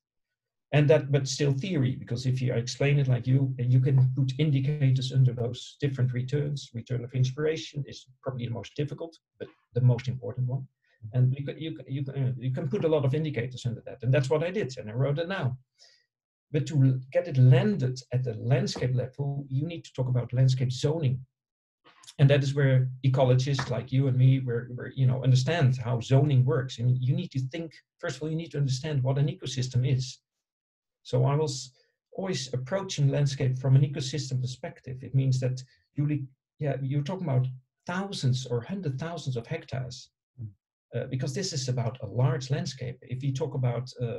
and that, but still theory, because if you explain it like you, you can put indicators under those different returns. Return of inspiration is probably the most difficult, but the most important one, and you can, you, you, uh, you can put a lot of indicators under that, and that's what I did, and I wrote it now. But to get it landed at the landscape level, you need to talk about landscape zoning. And that is where ecologists like you and me, where, where, you know, understand how zoning works. And you need to think, first of all, you need to understand what an ecosystem is. So I was always approaching landscape from an ecosystem perspective. It means that you, yeah, you're talking about thousands or hundred thousands of hectares, uh, because this is about a large landscape. If you talk about uh,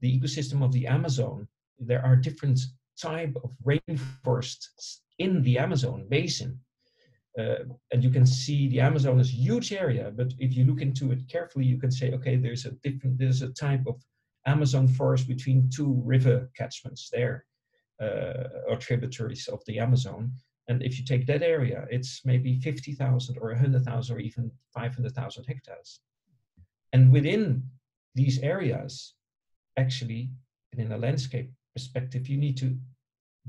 the ecosystem of the Amazon, there are different type of rainforests in the Amazon basin. Uh, and you can see the Amazon is a huge area, but if you look into it carefully, you can say, okay, there's a different, there's a type of Amazon forest between two river catchments there, uh, or tributaries of the Amazon. And if you take that area, it's maybe fifty thousand or one hundred thousand or even five hundred thousand hectares. And within these areas, actually, and in a landscape perspective, you need to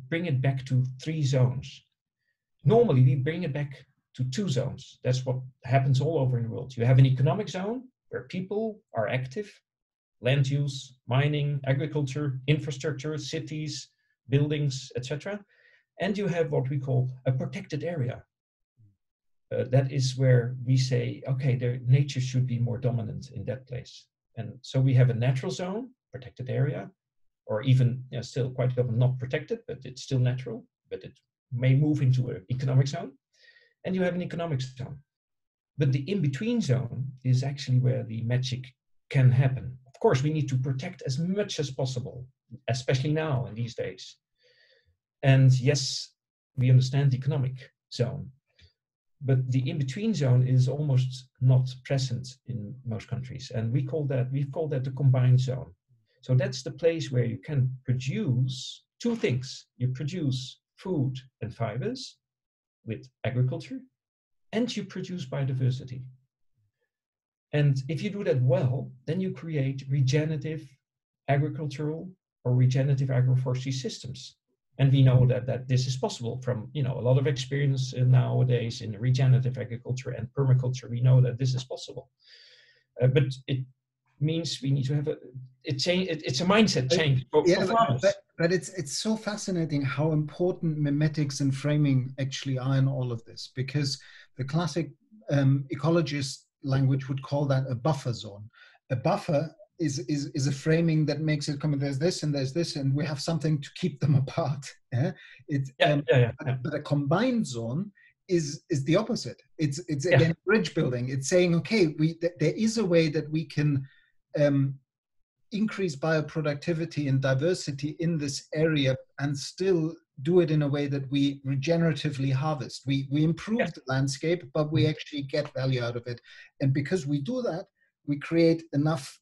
bring it back to three zones. Normally, we bring it back to two zones. That's what happens all over in the world. You have an economic zone where people are active, land use, mining, agriculture, infrastructure, cities, buildings, et cetera. And you have what we call a protected area. Uh, that is where we say, okay, there, nature should be more dominant in that place. And so we have a natural zone, protected area, or even, you know, still quite often not protected, but it's still natural, but it may move into an economic zone. And you have an economic zone. But the in-between zone is actually where the magic can happen. Of course, we need to protect as much as possible, especially now in these days. And yes, we understand the economic zone, but the in-between zone is almost not present in most countries. And we call that, we've called that the combined zone. So that's the place where you can produce two things. You produce food and fibers with agriculture, and you produce biodiversity. And if you do that well, then you create regenerative agricultural or regenerative agroforestry systems. And we know that, that this is possible from, you know, a lot of experience uh, nowadays in regenerative agriculture and permaculture. We know that this is possible, uh, but it means we need to have a, it change, it, it's a mindset change for, yeah, for farmers. But, but it's, it's so fascinating how important mimetics and framing actually are in all of this, because the classic um, ecologist language would call that a buffer zone. A buffer is, is, is a framing that makes it come, there's this and there's this, and we have something to keep them apart. Yeah? It, yeah, um, yeah, yeah, yeah. But a combined zone is, is the opposite. It's, it's again, yeah, bridge building. It's saying, okay, we, th there is a way that we can um, increase bioproductivity and diversity in this area and still do it in a way that we regeneratively harvest. We, we improve, yeah, the landscape, but we actually get value out of it. And because we do that, we create enough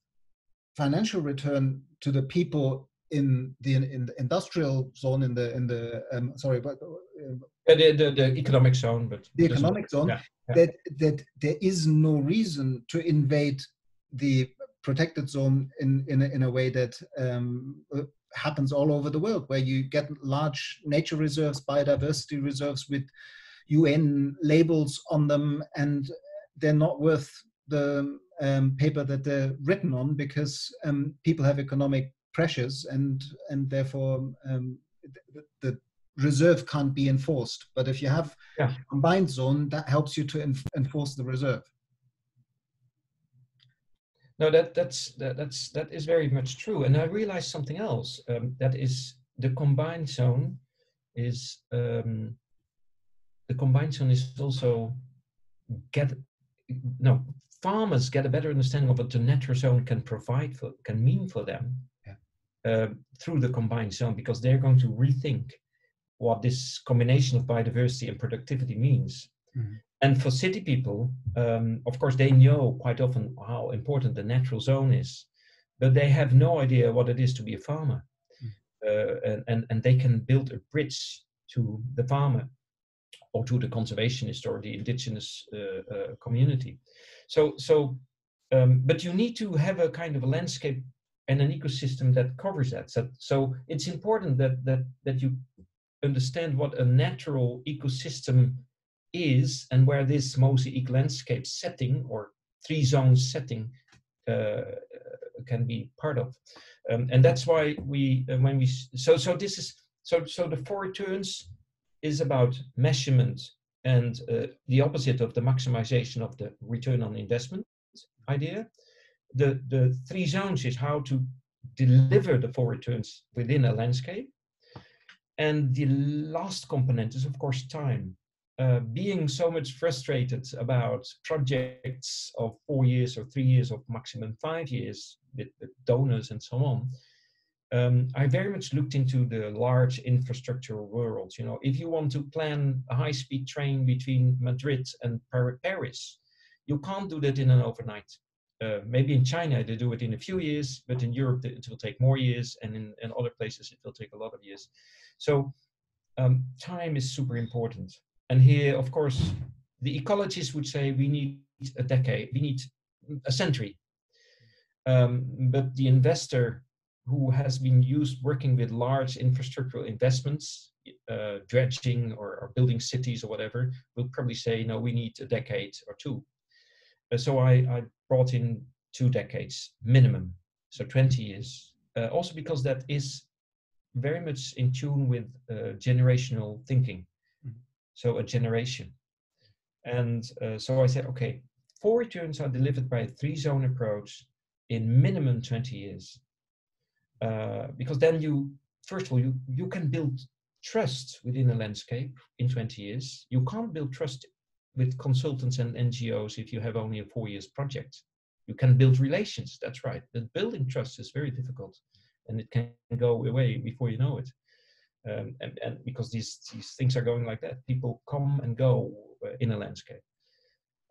financial return to the people in the, in the industrial zone, in the, in the um, sorry, but uh, the, the, the economic zone, but the economic zone, yeah, yeah, that, that there is no reason to invade the protected zone in, in, a, in a way that um, uh, happens all over the world, where you get large nature reserves, biodiversity reserves with U N labels on them, and they're not worth the um, paper that they're written on, because um, people have economic pressures, and and therefore um, the, the reserve can't be enforced. But if you have, yeah, a combined zone, that helps you to enf enforce the reserve. No, that, that's, that, that's, that is very much true. And I realized something else, um, that is the combined zone is, um, the combined zone is also get, no, farmers get a better understanding of what the natural zone can provide for, can mean for them, yeah, uh, through the combined zone, because they're going to rethink what this combination of biodiversity and productivity means. Mm-hmm. And for city people, um, of course, they know quite often how important the natural zone is, but they have no idea what it is to be a farmer. Mm. Uh, and, and, and they can build a bridge to the farmer or to the conservationist or the indigenous uh, uh, community. So, so um, but you need to have a kind of a landscape and an ecosystem that covers that. So, so it's important that, that, that you understand what a natural ecosystem is and where this mosaic landscape setting or three zone setting uh, can be part of, um, and that's why we uh, when we so so this is so so the four turns is about measurement and uh, the opposite of the maximization of the return on investment idea. The the three zones is how to deliver the four returns within a landscape, And the last component is, of course, time. Uh, being so much frustrated about projects of four years or three years or maximum five years with, with donors and so on, um, I very much looked into the large infrastructural world. You know, if you want to plan a high-speed train between Madrid and Paris, you can't do that in an overnight. Uh, maybe in China they do it in a few years, but in Europe it will take more years, and in, in other places it will take a lot of years. So um, time is super important. And here, of course, the ecologists would say we need a decade, we need a century. Um, but the investor who has been used working with large infrastructural investments, uh, dredging or, or building cities or whatever, will probably say, no, we need a decade or two. Uh, so I, I brought in two decades minimum, so twenty years. Uh, also because that is very much in tune with uh, generational thinking. So a generation. And uh, so I said, okay, four returns are delivered by a three zone approach in minimum twenty years. Uh, because then you, first of all, you, you can build trust within a landscape in twenty years. You can't build trust with consultants and N G Os if you have only a four years project. You can build relations, that's right. But building trust is very difficult and it can go away before you know it. Um, and, and because these, these things are going like that, people come and go uh, in a landscape.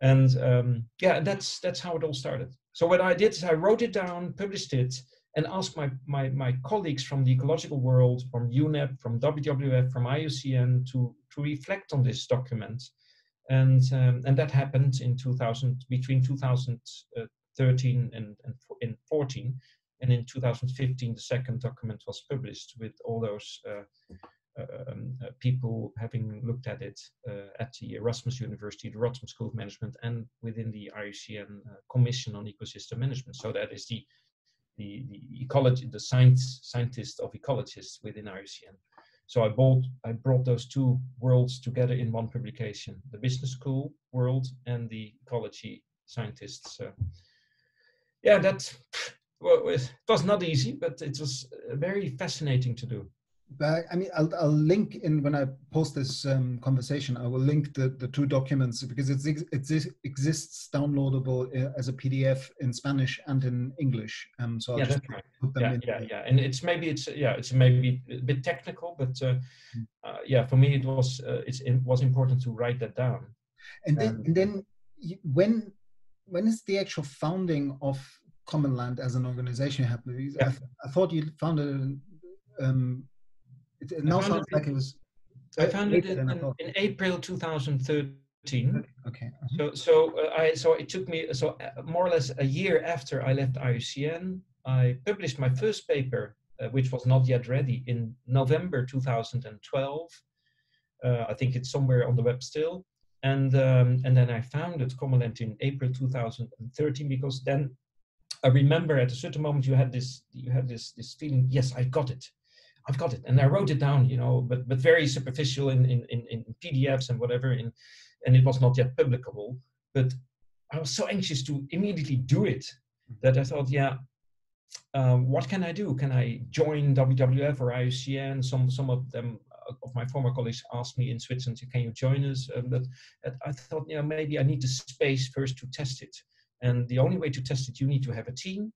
And um, yeah, that's that's how it all started. So what I did is I wrote it down, published it, and asked my, my, my colleagues from the ecological world, from U N E P, from W W F, from I U C N, to, to reflect on this document. And um, and that happened in two thousand, between two thousand thirteen and, and, and fourteen. And in two thousand fifteen, the second document was published with all those uh, um, uh, people having looked at it uh, at the Erasmus University, the Rotterdam School of Management, and within the I U C N uh, Commission on Ecosystem Management. So that is the the, the ecology, the science scientists of ecologists within I U C N. So I brought I brought those two worlds together in one publication: the business school world and the ecology scientists. Uh, yeah, that's. Well, it was not easy, but it was very fascinating to do. But, I mean, I'll, I'll link in, when I post this um, conversation, I will link the, the two documents because it's, it exists downloadable as a P D F in Spanish and in English. Um, so I'll yeah, just right. put them yeah, in. Yeah, yeah, and it's maybe, it's, yeah, it's maybe a bit technical, but uh, mm. uh, yeah, for me it was, uh, it's, it was important to write that down. And then, um, and then when, when is the actual founding of Commonland as an organization happened? Yeah. I, th I thought you found it. Um, it, it now sounds it, like it was. I found it in, in April two thousand thirteen. Okay. Uh -huh. So so uh, I so it took me so more or less a year after I left I U C N. I published my first paper, uh, which was not yet ready, in November two thousand twelve. Uh, I think it's somewhere on the web still. And um, and then I founded Commonland in April two thousand thirteen because then. I remember at a certain moment you had this you had this this feeling, yes, I got it, I've got it, and I wrote it down, you know, but but very superficial in in in, in P D Fs and whatever, in, and it was not yet publicable. But I was so anxious to immediately do it that I thought, yeah, um, what can I do? Can I join W W F or I U C N? Some some of them of my former colleagues asked me in Switzerland, can you join us? Um, but I thought, yeah, maybe I need the space first to test it. And the only way to test it, you need to have a team.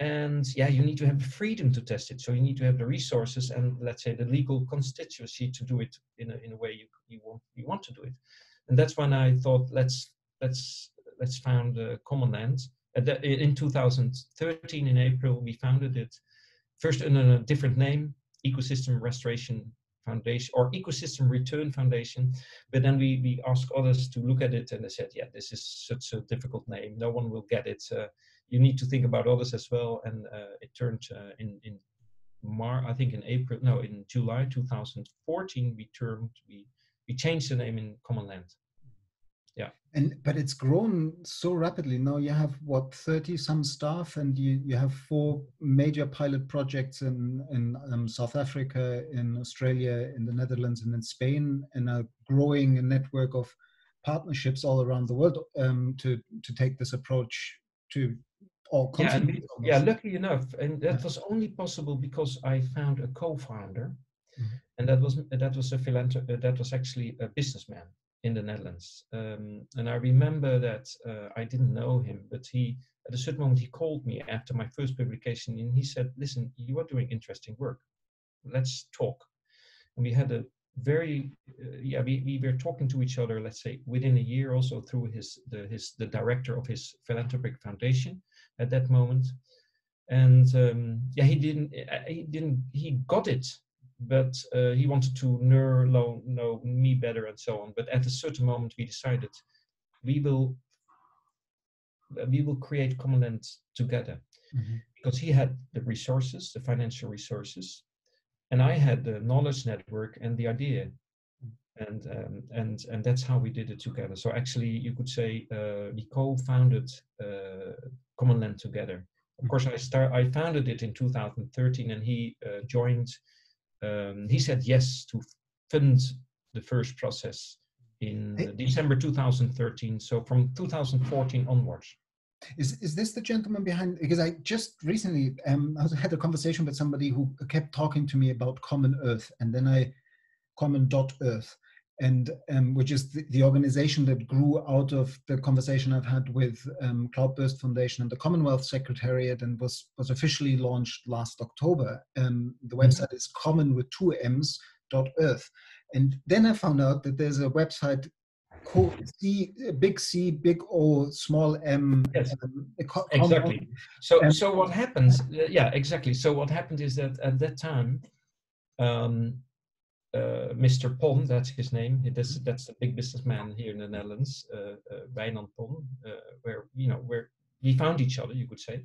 And yeah, you need to have the freedom to test it. So you need to have the resources and, let's say, the legal constituency to do it in a, in a way you, you, want, you want to do it. And that's when I thought, let's, let's, let's found uh, Commonland. Uh, in two thousand thirteen, in April, we founded it. First in a different name, Ecosystem Restoration Foundation or Ecosystem Return Foundation, but then we, we asked others to look at it and they said, yeah, this is such a difficult name, no one will get it, uh, you need to think about others as well. And uh, it turned uh, in, in Mar, I think in April, no, in July two thousand fourteen, we termed, we, we changed the name in Commonland. Yeah. And, but it's grown so rapidly. Now you have, what, thirty some staff, and you, you have four major pilot projects in, in um, South Africa, in Australia, in the Netherlands, and in Spain, and a growing network of partnerships all around the world um, to, to take this approach to all countries. Yeah, yeah, luckily enough, and that yeah. was only possible because I found a co-founder Mm-hmm. And that was that was a philanthrop uh, that was actually a businessman in the Netherlands. Um, and I remember that uh, I didn't know him, but he at a certain moment he called me after my first publication, and he said, "Listen, you are doing interesting work. Let's talk." And we had a very uh, yeah we, we were talking to each other, let's say within a year, also through his the his the director of his philanthropic foundation at that moment. And um, yeah, he didn't he didn't he got it, but uh, he wanted to know, know me better and so on. But at a certain moment, we decided we will we will create Commonland together, mm-hmm. because he had the resources, the financial resources, and I had the knowledge network and the idea, and um, and and that's how we did it together. So actually, you could say uh, we co-founded uh, Commonland together. Of course, I start. I founded it in two thousand thirteen, and he uh, joined. Um, he said yes to fund the first process in uh, December two thousand thirteen. So from two thousand fourteen onwards. Is is this the gentleman behind? Because I just recently um, I had a conversation with somebody who kept talking to me about Common Earth, and then I Common dot Earth, and um, which is the, the organization that grew out of the conversation I've had with um, Cloudburst Foundation and the Commonwealth Secretariat, and was, was officially launched last October. Um, the website mm-hmm. is common with two M's dot earth. And then I found out that there's a website called C, big C, big O, small M. Yes, um, exactly. So, um, so what happens, yeah, exactly. So what happened is that at that time, um, Uh, Mister Pon, that's his name. That's that's the big businessman here in the Netherlands, uh, uh, Wijnand Pon, uh, where you know where we found each other, you could say.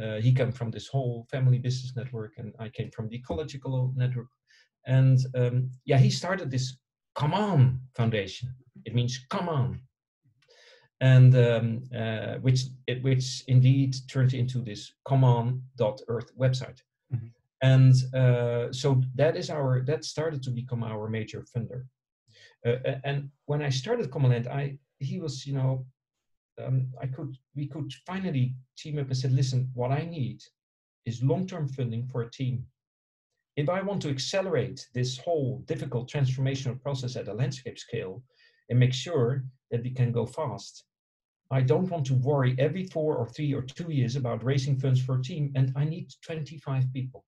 Uh, he came from this whole family business network, and I came from the ecological network. And um, yeah, he started this Come On Foundation. It means come on, and um, uh, which it, which indeed turned into this Come On dot Earth website. Mm-hmm. And uh, so that is our that started to become our major funder. Uh, and when I started Commonland, I he was you know um, I could we could finally team up and said, listen, what I need is long-term funding for a team. If I want to accelerate this whole difficult transformational process at a landscape scale and make sure that we can go fast, I don't want to worry every four or three or two years about raising funds for a team, and I need twenty-five people.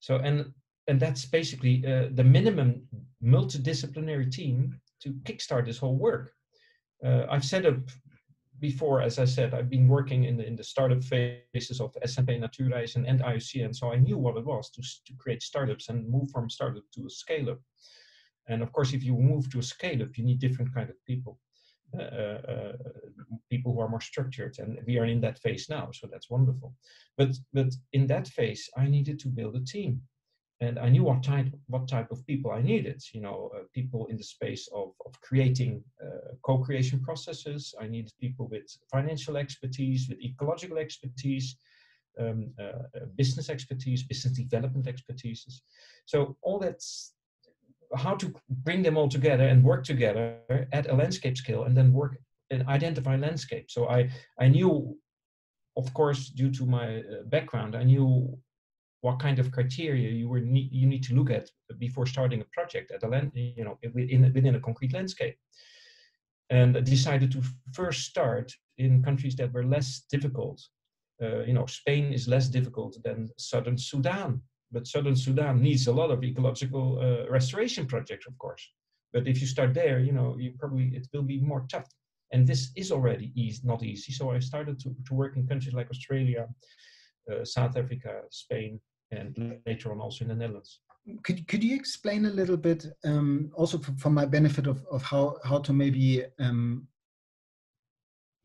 So, and and that's basically uh, the minimum multidisciplinary team to kickstart this whole work. Uh, I've set up before, as I said, I've been working in the, in the startup phases of S N P Natuurreisen and I U C N, so I knew what it was to, to create startups and move from startup to a scale-up. And of course, if you move to a scale-up, you need different kind of people, uh, uh, people who are more structured, and we are in that phase now, so that's wonderful. But but in that phase, I needed to build a team, and I knew what type what type of people I needed. You know, uh, people in the space of of creating uh, co-creation processes. I needed people with financial expertise, with ecological expertise, um, uh, business expertise, business development expertise. So all that's how to bring them all together and work together at a landscape scale, and then work and identify landscape. So I, I knew, of course, due to my background, I knew what kind of criteria you were ne you need to look at before starting a project at a land, you know, within within a concrete landscape. And I decided to first start in countries that were less difficult. Uh, you know, Spain is less difficult than Southern Sudan, but Southern Sudan needs a lot of ecological uh, restoration projects, of course. But if you start there, you know, you probably it will be more tough. And this is already easy, not easy. So I started to, to work in countries like Australia, uh, South Africa, Spain, and later on also in the Netherlands. Could, could you explain a little bit, um, also for, for my benefit, of, of how, how to maybe um,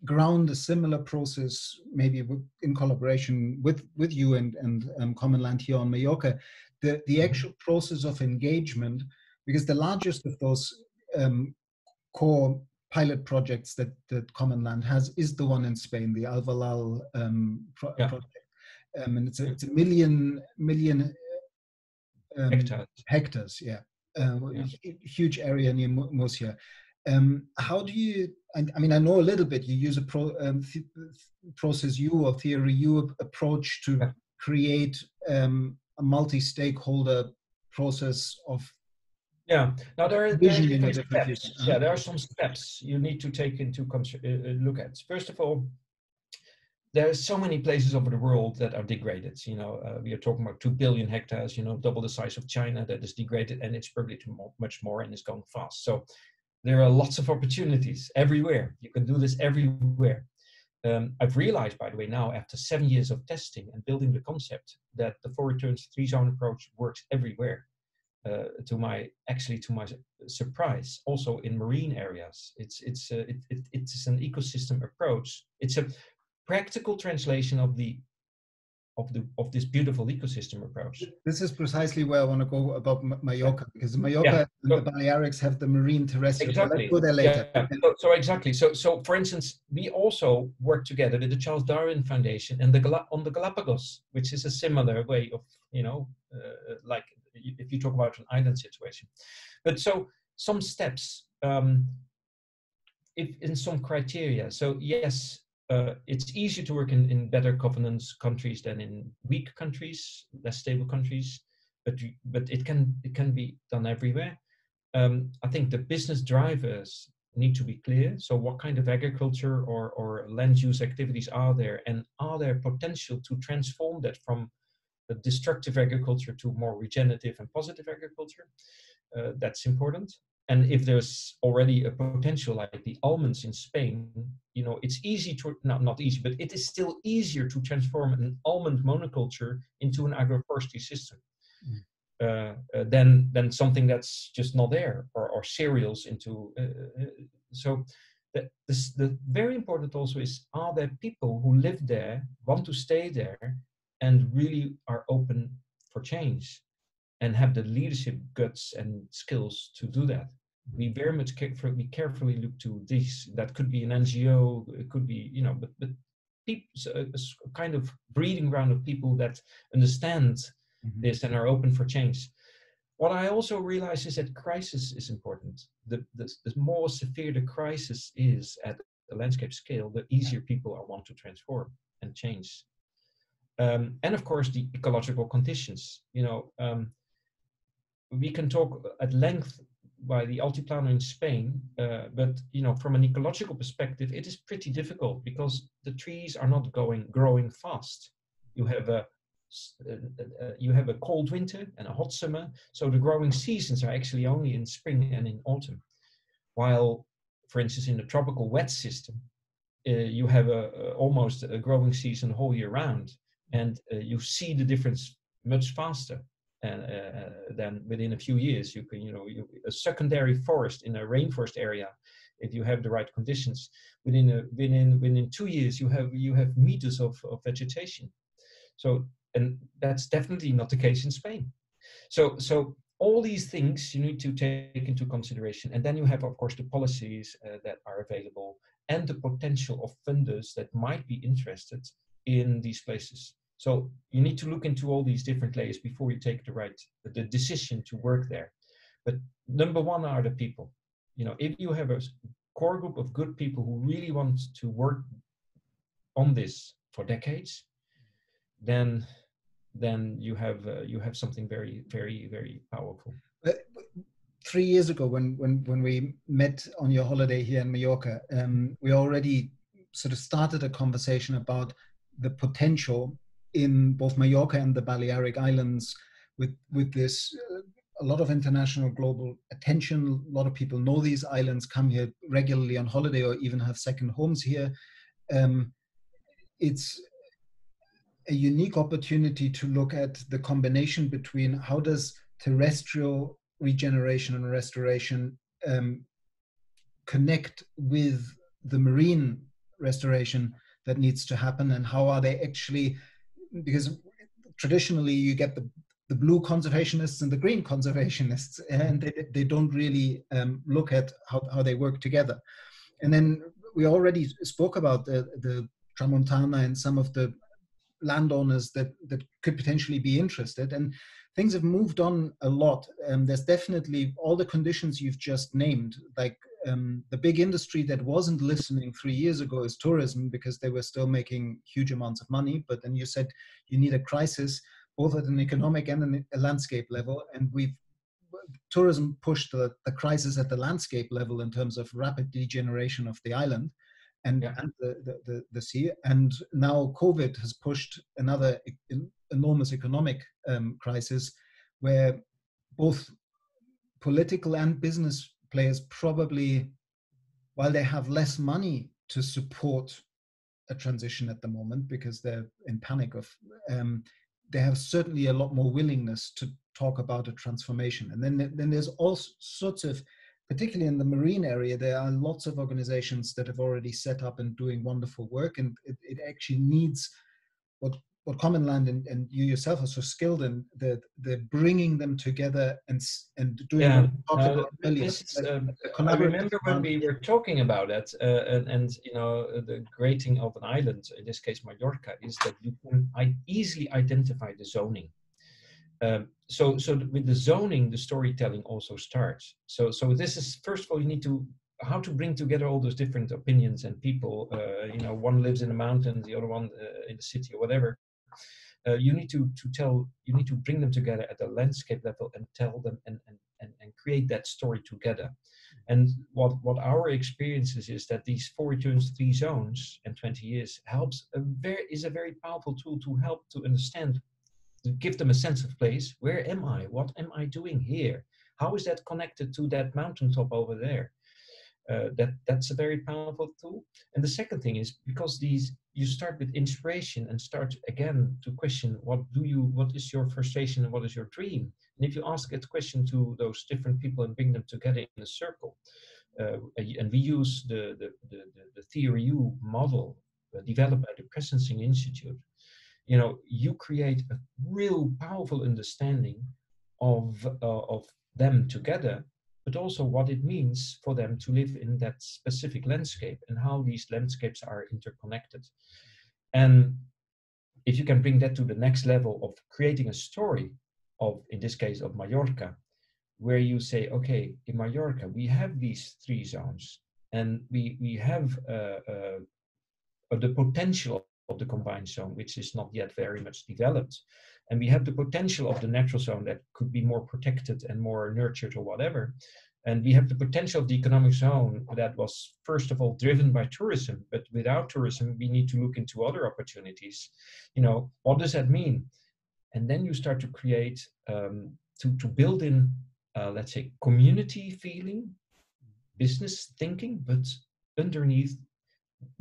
ground a similar process, maybe with, in collaboration with, with you and, and um, Commonland here on Mallorca, the, the actual process of engagement, because the largest of those um, core pilot projects that, that Commonland has is the one in Spain, the AlVelAl um, pro yeah. project, um, and it's a, it's a million million um, hectares. hectares, yeah, uh, yeah. huge area near Murcia. Um, how do you? I, I mean, I know a little bit. You use a pro, um, th process U or theory U approach to yeah. create um, a multi-stakeholder process of yeah. Now there are, there are steps. Uh-huh. Yeah, there are some steps you need to take into uh, look at. First of all, there are so many places over the world that are degraded. You know, uh, we are talking about two billion hectares. You know, double the size of China that is degraded, and it's probably too mo much more, and it's going fast. So there are lots of opportunities everywhere. You can do this everywhere. Um, I've realized, by the way, now after seven years of testing and building the concept, that the four returns three zone approach works everywhere. Uh, to my actually to my surprise, also in marine areas, it's it's uh, it, it it's an ecosystem approach. It's a practical translation of the of the of this beautiful ecosystem approach. This is precisely where I want to go about Mallorca, because Mallorca yeah. and so, the Balearics have the marine terrestrial. Exactly. Let's go there later. Yeah. So, so exactly. So so for instance, we also work together with the Charles Darwin Foundation and the Gal on the Galapagos, which is a similar way of you know uh, like. If you talk about an island situation, but so some steps, um, if in some criteria. So yes, uh, it's easier to work in, in better governance countries than in weak countries, less stable countries. But you, but it can it can be done everywhere. Um, I think the business drivers need to be clear. So what kind of agriculture or or land use activities are there, and are there potential to transform that from the destructive agriculture to more regenerative and positive agriculture? Uh, that's important. And if there's already a potential, like the almonds in Spain, you know, it's easy to, not, not easy, but it is still easier to transform an almond monoculture into an agroforestry system mm. uh, uh, than, than something that's just not there, or, or cereals into, uh, uh, so the, the, the very important also is, are there people who live there, want to stay there, and really are open for change and have the leadership guts and skills to do that? We very much carefully, we carefully look to this. That could be an N G O, it could be, you know, but, but people, a, a kind of breeding ground of people that understand mm-hmm. this and are open for change. What I also realize is that crisis is important. The, the, the more severe the crisis is at the landscape scale, the easier people are want to transform and change. Um, and of course the ecological conditions, you know, um, we can talk at length by the Altiplano in Spain, uh, but, you know, from an ecological perspective, it is pretty difficult because the trees are not going, growing fast. You have a, uh, uh, you have a cold winter and a hot summer. So the growing seasons are actually only in spring and in autumn. While, for instance, in the tropical wet system, uh, you have a, a, almost a growing season whole year round. And uh, you see the difference much faster and, uh, than within a few years. You can, you know, you, a secondary forest in a rainforest area, if you have the right conditions, within a, within within two years you have you have meters of, of vegetation. So, and that's definitely not the case in Spain. So, so all these things you need to take into consideration, and then you have, of course, the policies uh, that are available and the potential of funders that might be interested in these places. So you need to look into all these different layers before you take the right, the decision to work there. But number one are the people. You know, if you have a core group of good people who really want to work on this for decades, then then you have uh, you have something very, very, very powerful. But three years ago, when when when we met on your holiday here in Mallorca, um, we already sort of started a conversation about the potential in both Mallorca and the Balearic Islands, with with this uh, a lot of international global attention. A lot of people know these islands, come here regularly on holiday, or even have second homes here. Um, it's a unique opportunity to look at the combination between how does terrestrial regeneration and restoration um, connect with the marine restoration that needs to happen, and how are they actually, because traditionally you get the, the blue conservationists and the green conservationists, and they, they don't really um, look at how, how they work together. And then we already spoke about the, the Tramontana and some of the landowners that, that could potentially be interested, and things have moved on a lot. Um, there's definitely all the conditions you've just named, like Um, the big industry that wasn't listening three years ago is tourism, because they were still making huge amounts of money. But then you said you need a crisis. both at an economic and an, a landscape level. And we've tourism pushed the, the crisis at the landscape level in terms of rapid degeneration of the island and, yeah. and the, the, the, the sea. And now COVID has pushed another enormous economic um, crisis where both political and business players probably, while they have less money to support a transition at the moment because they're in panic of, um, they have certainly a lot more willingness to talk about a transformation. And then, then there's all sorts of, particularly in the marine area, there are lots of organizations that have already set up and doing wonderful work. And it, it actually needs what, what Commonland and, and you yourself are so skilled in, they're, they're bringing them together and, and doing yeah. what we talked uh, about earlier. Is, uh, I remember when we were talking about that uh, and, and, you know, the creating of an island, in this case Mallorca, is that you can easily identify the zoning. Um, so, so with the zoning, the storytelling also starts. So, so this is, first of all, you need to, how to bring together all those different opinions and people, uh, you know, one lives in the mountains, the other one uh, in the city or whatever. Uh, you need to, to tell, you need to bring them together at a landscape level and tell them and, and, and, and create that story together. And what, what our experience is, is that these four returns, three zones and twenty years helps, a very, is a very powerful tool to help to understand, to give them a sense of place. Where am I? What am I doing here? How is that connected to that mountaintop over there? Uh, that, that's a very powerful tool. And the second thing is, because these, you start with inspiration and start again to question what do you, what is your frustration and what is your dream? And if you ask that question to those different people and bring them together in a circle, uh, and we use the, the, the, the Theory U model developed by the Presencing Institute, you know, you create a real powerful understanding of, uh, of them together, but also what it means for them to live in that specific landscape and how these landscapes are interconnected. And if you can bring that to the next level of creating a story of, in this case, of Mallorca, where you say, okay, in Mallorca, we have these three zones and we, we have uh, uh, the potential of the combined zone, which is not yet very much developed. And we have the potential of the natural zone that could be more protected and more nurtured or whatever. And we have the potential of the economic zone that was, first of all, driven by tourism. But without tourism, we need to look into other opportunities. You know, what does that mean? And then you start to create, um, to, to build in, uh, let's say, community feeling, business thinking, but underneath,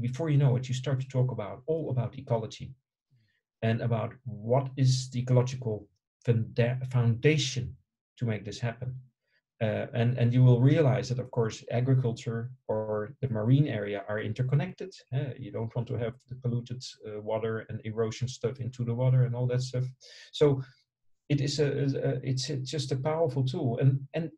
before you know it, you start to talk about all about ecology and about what is the ecological foundation to make this happen. Uh, and, and you will realize that, of course, agriculture or the marine area are interconnected. Uh, you don't want to have the polluted uh, water and erosion stuff into the water and all that stuff. So it is a, a, it's a, just a powerful tool. And, and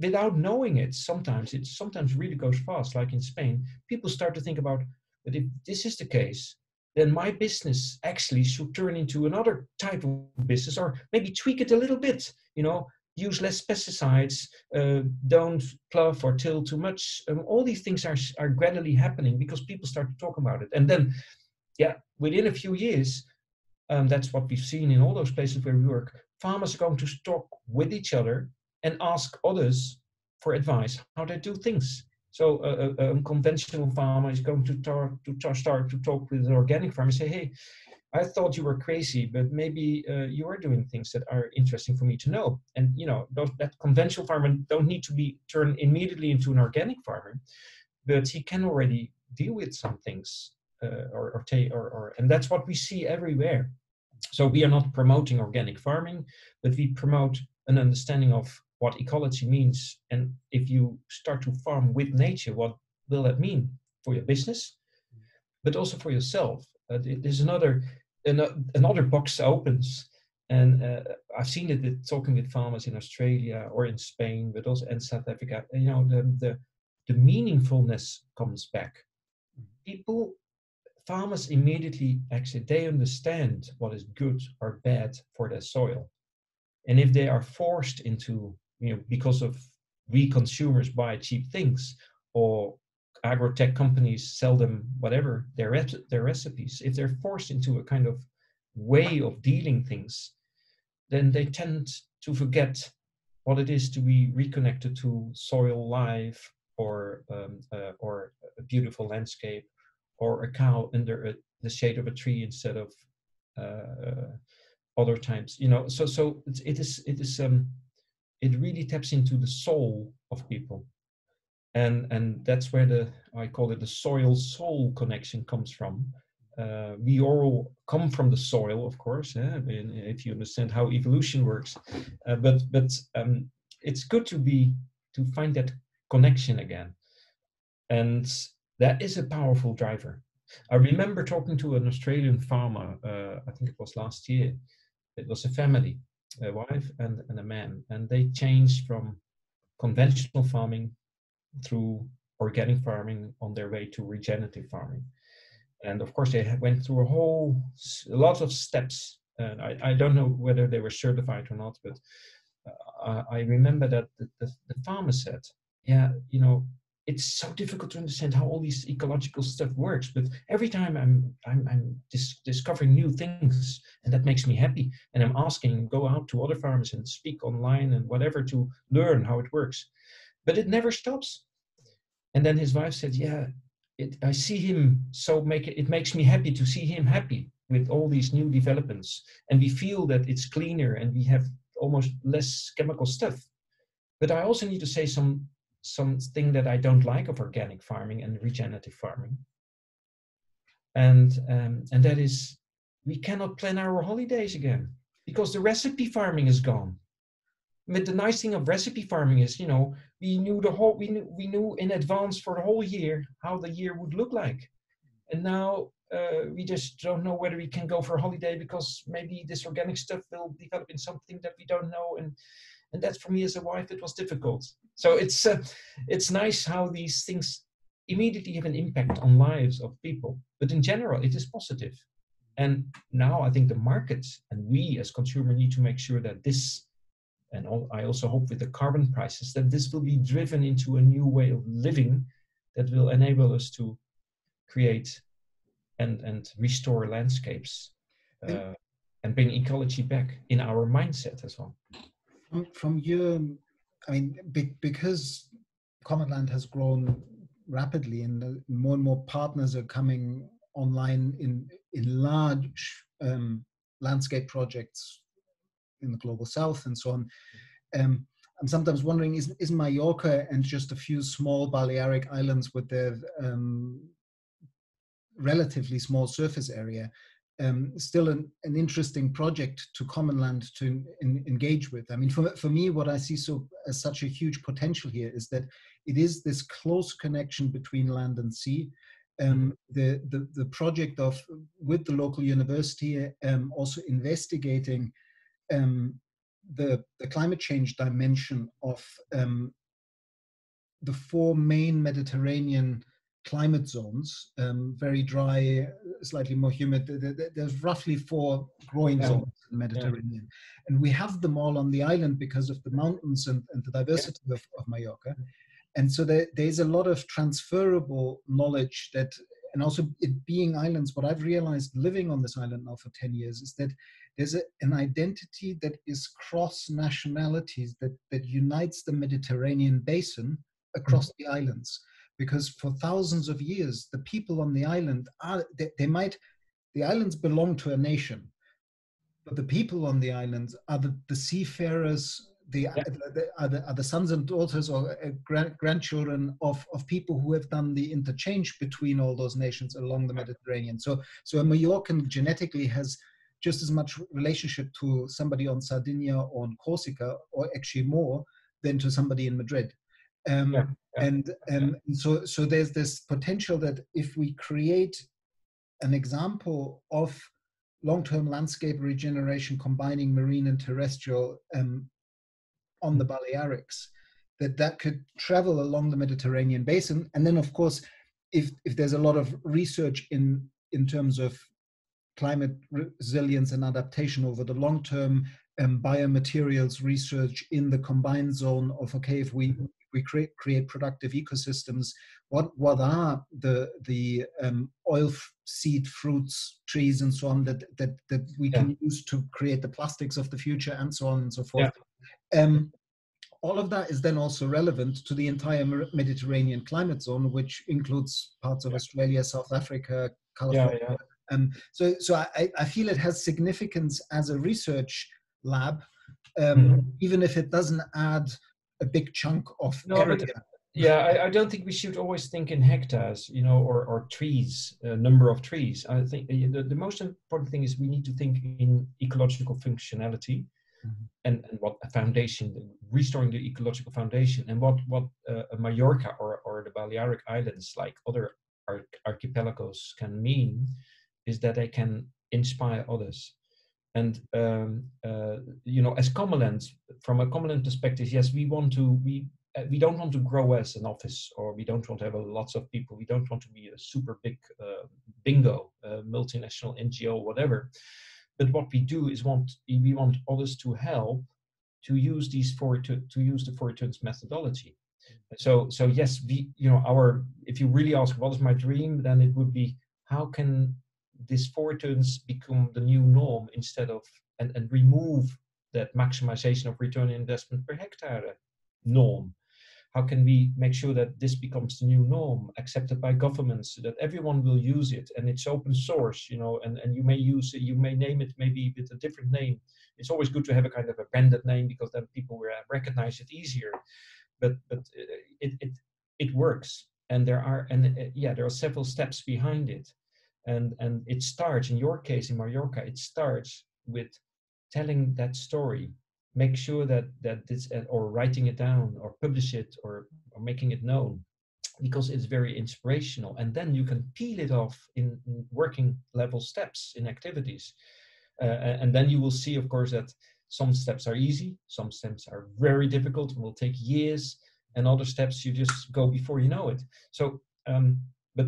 without knowing it, sometimes it sometimes really goes fast, like in Spain, people start to think about, but if this is the case, then my business actually should turn into another type of business, or maybe tweak it a little bit, you know, use less pesticides, uh, don't plough or till too much. Um, all these things are, are gradually happening because people start to talk about it. And then, yeah, within a few years, um, that's what we've seen in all those places where we work, farmers are going to talk with each other and ask others for advice, how they do things. So a, a, a conventional farmer is going to, talk, to talk, start to talk with an organic farmer and say, hey, I thought you were crazy, but maybe uh, you are doing things that are interesting for me to know. And, you know, those, that conventional farmer don't need to be turned immediately into an organic farmer, but he can already deal with some things. Uh, or, or, ta or, or And that's what we see everywhere. So we are not promoting organic farming, but we promote an understanding of what ecology means, and if you start to farm with nature, what will that mean for your business, but also for yourself? Uh, there's another another box opens, and uh, I've seen it with talking with farmers in Australia or in Spain, but also in South Africa. You know, the the, the meaningfulness comes back. People, farmers immediately actually they understand what is good or bad for their soil, and if they are forced into, you know, because of we consumers buy cheap things or agro-tech companies sell them whatever, their, re their recipes, if they're forced into a kind of way of dealing things, then they tend to forget what it is to be reconnected to soil life, or um, uh, or a beautiful landscape, or a cow under a, the shade of a tree instead of uh, other times. You know, so so it's, it is it is um it really taps into the soul of people, and and that's where the I call it the soil soul connection comes from. Uh, we all come from the soil, of course, eh? I mean, if you understand how evolution works. Uh, but but um, it's good to be to find that connection again, and that is a powerful driver. I remember talking to an Australian farmer. Uh, I think it was last year. It was a family, a wife and, and a man, and they changed from conventional farming through organic farming on their way to regenerative farming. And of course, they went through a whole a lot of steps. And I, I don't know whether they were certified or not, but uh, I remember that the, the, the farmer said, yeah, you know, it's so difficult to understand how all these ecological stuff works. But every time I'm I'm, I'm dis discovering new things, and that makes me happy. And I'm asking, go out to other farmers and speak online and whatever to learn how it works. But it never stops. And then his wife said, yeah, It, I see him, so make it, it makes me happy to see him happy with all these new developments. And we feel that it's cleaner and we have almost less chemical stuff. But I also need to say some something that I don't like of organic farming and regenerative farming. And, um, and that is, we cannot plan our holidays again because the recipe farming is gone. But the nice thing of recipe farming is, you know, we knew the whole, we knew, we knew in advance for the whole year how the year would look like. And now uh, we just don't know whether we can go for a holiday because maybe this organic stuff will develop in something that we don't know. And and that for me as a wife, it was difficult. So it's, uh, it's nice how these things immediately have an impact on lives of people. But in general, it is positive. And now I think the markets and we as consumers need to make sure that this, and all, I also hope with the carbon prices, that this will be driven into a new way of living that will enable us to create and, and restore landscapes uh, and bring ecology back in our mindset as well. From, from your, I mean, be, because Commonland has grown rapidly and more and more partners are coming online in, in large um, landscape projects in the global south and so on. Um, I'm sometimes wondering, is, is Mallorca and just a few small Balearic Islands with their um, relatively small surface area um, still an, an interesting project to Commonland to in, in, engage with? I mean, for, for me, what I see so as such a huge potential here is that it is this close connection between land and sea. Um, the, the, the project of, with the local university, um, also investigating Um, the, the climate change dimension of um, the four main Mediterranean climate zones, um, very dry, slightly more humid. There's roughly four growing yeah. zones in the Mediterranean. Yeah. And we have them all on the island because of the mountains and, and the diversity yeah. of, of Mallorca. And so there, there's a lot of transferable knowledge that, and also it being islands, what I've realized living on this island now for ten years is that there's a, an identity that is cross nationalities that, that unites the Mediterranean basin across mm-hmm. the islands. Because for thousands of years, the people on the island are, they, they might, the islands belong to a nation, but the people on the islands are the, the seafarers, the, yeah. the, are the, are the sons and daughters or uh, grand, grandchildren of, of people who have done the interchange between all those nations along the Mediterranean. So, so a Mallorcan genetically has just as much relationship to somebody on Sardinia or on Corsica, or actually more than to somebody in Madrid. Um, yeah, yeah, and um, yeah. so, so there's this potential that if we create an example of long-term landscape regeneration, combining marine and terrestrial um, on the Balearics, that that could travel along the Mediterranean basin. And then of course, if, if there's a lot of research in, in terms of climate resilience and adaptation over the long term, um, biomaterials research in the combined zone of, okay, if we we create, create productive ecosystems. What, what are the, the um, oil seed, fruits, trees, and so on that, that, that we yeah. can use to create the plastics of the future, and so on and so forth. Yeah. Um, all of that is then also relevant to the entire Mediterranean climate zone, which includes parts of yeah. Australia, South Africa, California. Yeah, yeah. Um, so so I, I feel it has significance as a research lab, um, mm-hmm. even if it doesn't add a big chunk of no, area. But, yeah, I, I don't think we should always think in hectares, you know, or, or trees, uh, number of trees. I think the, the most important thing is we need to think in ecological functionality mm-hmm. and, and what a foundation, restoring the ecological foundation, and what, what uh, a Mallorca or, or the Balearic Islands, like other arch archipelagos, can mean. Is that they can inspire others. And, um, uh, you know, as Commonland, from a Commonland perspective, yes, we want to, we, uh, we don't want to grow as an office, or we don't want to have a, lots of people. We don't want to be a super big uh, bingo, uh, multinational N G O, whatever. But what we do is want, we want others to help to use these four, to, to use the four turns methodology. So, so yes, we, you know, our, if you really ask what is my dream, then it would be, how can these four turns become the new norm instead of, and, and remove that maximization of return on investment per hectare norm? How can we make sure that this becomes the new norm, accepted by governments, so that everyone will use it, and it's open source, you know, and, and you may use it, you may name it maybe with a different name. It's always good to have a kind of a branded name, because then people will recognize it easier, but, but it, it, it works. And there are, and uh, yeah, there are several steps behind it. And, and it starts, in your case, in Mallorca, it starts with telling that story. Make sure that, that this, or writing it down, or publish it, or, or making it known, because it's very inspirational. And then you can peel it off in, in working level steps, in activities. Uh, and then you will see, of course, that some steps are easy, some steps are very difficult and will take years, and other steps you just go before you know it. So, um, but...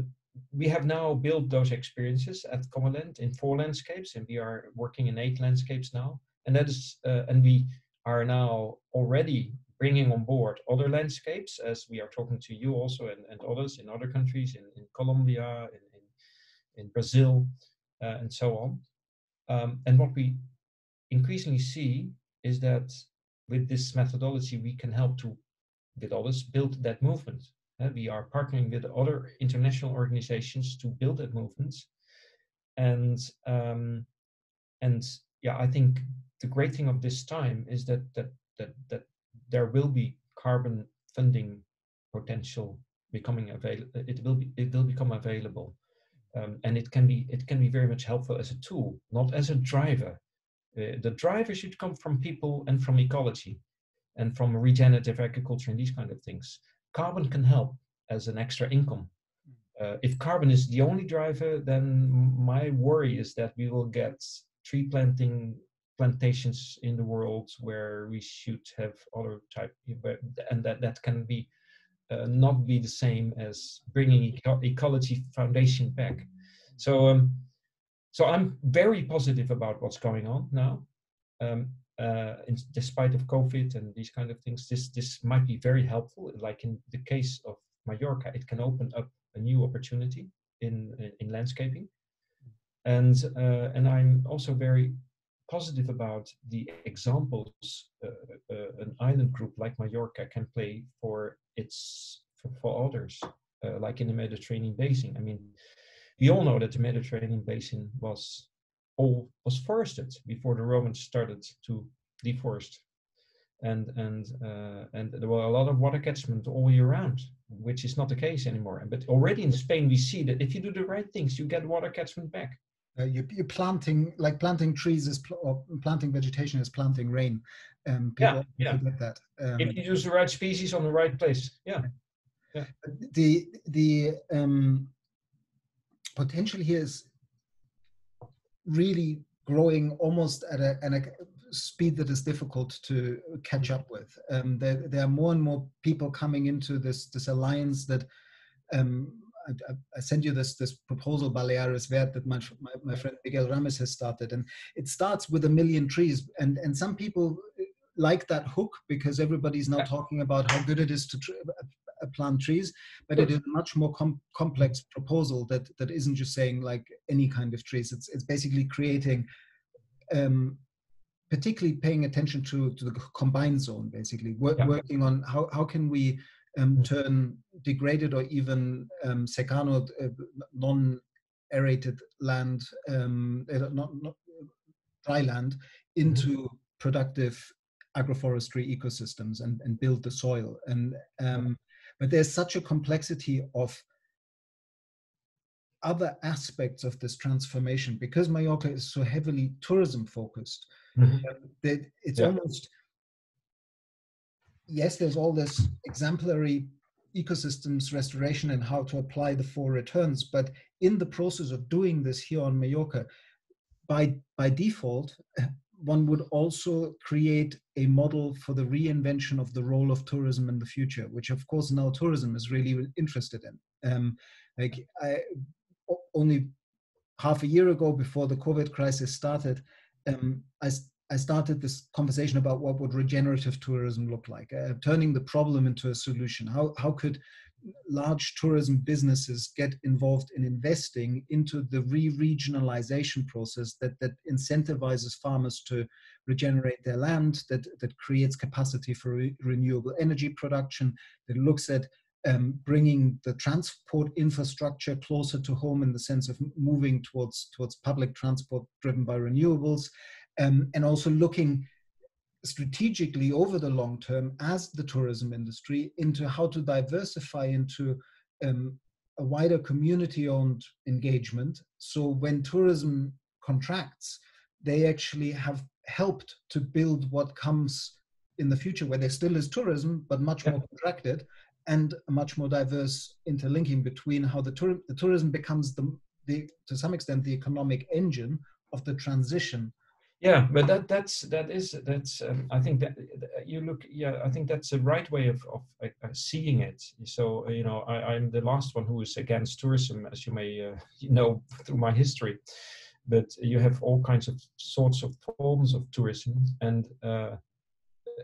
we have now built those experiences at Commonland in four landscapes, and we are working in eight landscapes now. And that is, uh, and we are now already bringing on board other landscapes, as we are talking to you also, and, and others in other countries, in, in Colombia, in, in, in Brazil, uh, and so on. Um, and what we increasingly see is that with this methodology, we can help to, with others, build that movement. Uh, we are partnering with other international organizations to build that movement, and um, and yeah, I think the great thing of this time is that that that that there will be carbon funding potential becoming available. It will be it will become available, um, and it can be it can be very much helpful as a tool, not as a driver. Uh, the driver should come from people and from ecology, and from regenerative agriculture and these kind of things. Carbon can help as an extra income. Uh, if carbon is the only driver, then my worry is that we will get tree planting plantations in the world where we should have other type, and that that can be uh, not be the same as bringing eco ecology foundation back. So, um, so I'm very positive about what's going on now. Um, Uh, in, despite of COVID and these kind of things, this this might be very helpful. Like in the case of Mallorca, it can open up a new opportunity in in, in landscaping, and uh, and I'm also very positive about the examples uh, uh, an island group like Mallorca can play for its for, for others, uh, like in the Mediterranean basin. I mean, we all know that the Mediterranean basin was. All was forested before the Romans started to deforest, and and uh, and there were a lot of water catchment all year round, which is not the case anymore. But already in Spain, we see that if you do the right things, you get water catchment back. Uh, you, you're planting like planting trees is pl or planting vegetation is planting rain. Um, people yeah, yeah. Like that. Um, if you use the right species on the right place, yeah. yeah. The the um, potential here is. Really growing almost at a, at a speed that is difficult to catch up with. Um, there, there are more and more people coming into this this alliance that um, I, I sent you this this proposal Baleares Vert that my, my, my friend Miguel Ramis has started, and it starts with a million trees, and and some people like that hook because everybody's now talking about how good it is to tr plant trees, but it is a much more com complex proposal that that isn't just saying like any kind of trees. It's it's basically creating, um, particularly paying attention to to the combined zone. Basically, Wor yeah. working on how how can we um, turn degraded or even um, secano uh, non aerated land, um, not, not dry land, into productive agroforestry ecosystems and, and build the soil. And um, but there's such a complexity of other aspects of this transformation because Mallorca is so heavily tourism focused. Mm-hmm. that it's yeah. almost, yes, there's all this exemplary ecosystems restoration and how to apply the four returns, but in the process of doing this here on Mallorca, by by default, one would also create a model for the reinvention of the role of tourism in the future, which of course now tourism is really interested in. Um, like I, only half a year ago, before the COVID crisis started, um, I, I started this conversation about what would regenerative tourism look like, uh, turning the problem into a solution. How, how could large tourism businesses get involved in investing into the re-regionalization process that, that incentivizes farmers to regenerate their land, that, that creates capacity for re renewable energy production, that looks at um, bringing the transport infrastructure closer to home in the sense of moving towards, towards public transport driven by renewables, um, and also looking strategically over the long term as the tourism industry into how to diversify into um, a wider community-owned engagement. So when tourism contracts, they actually have helped to build what comes in the future where there still is tourism, but much yeah. more contracted and a much more diverse interlinking between how the, tour the tourism becomes the, the, to some extent, the economic engine of the transition. Yeah, but that that's that is that's um, I think that you look yeah I think that's the right way of of uh, seeing it. So uh, you know I, I'm the last one who is against tourism, as you may uh, know through my history, but you have all kinds of sorts of forms of tourism, and uh,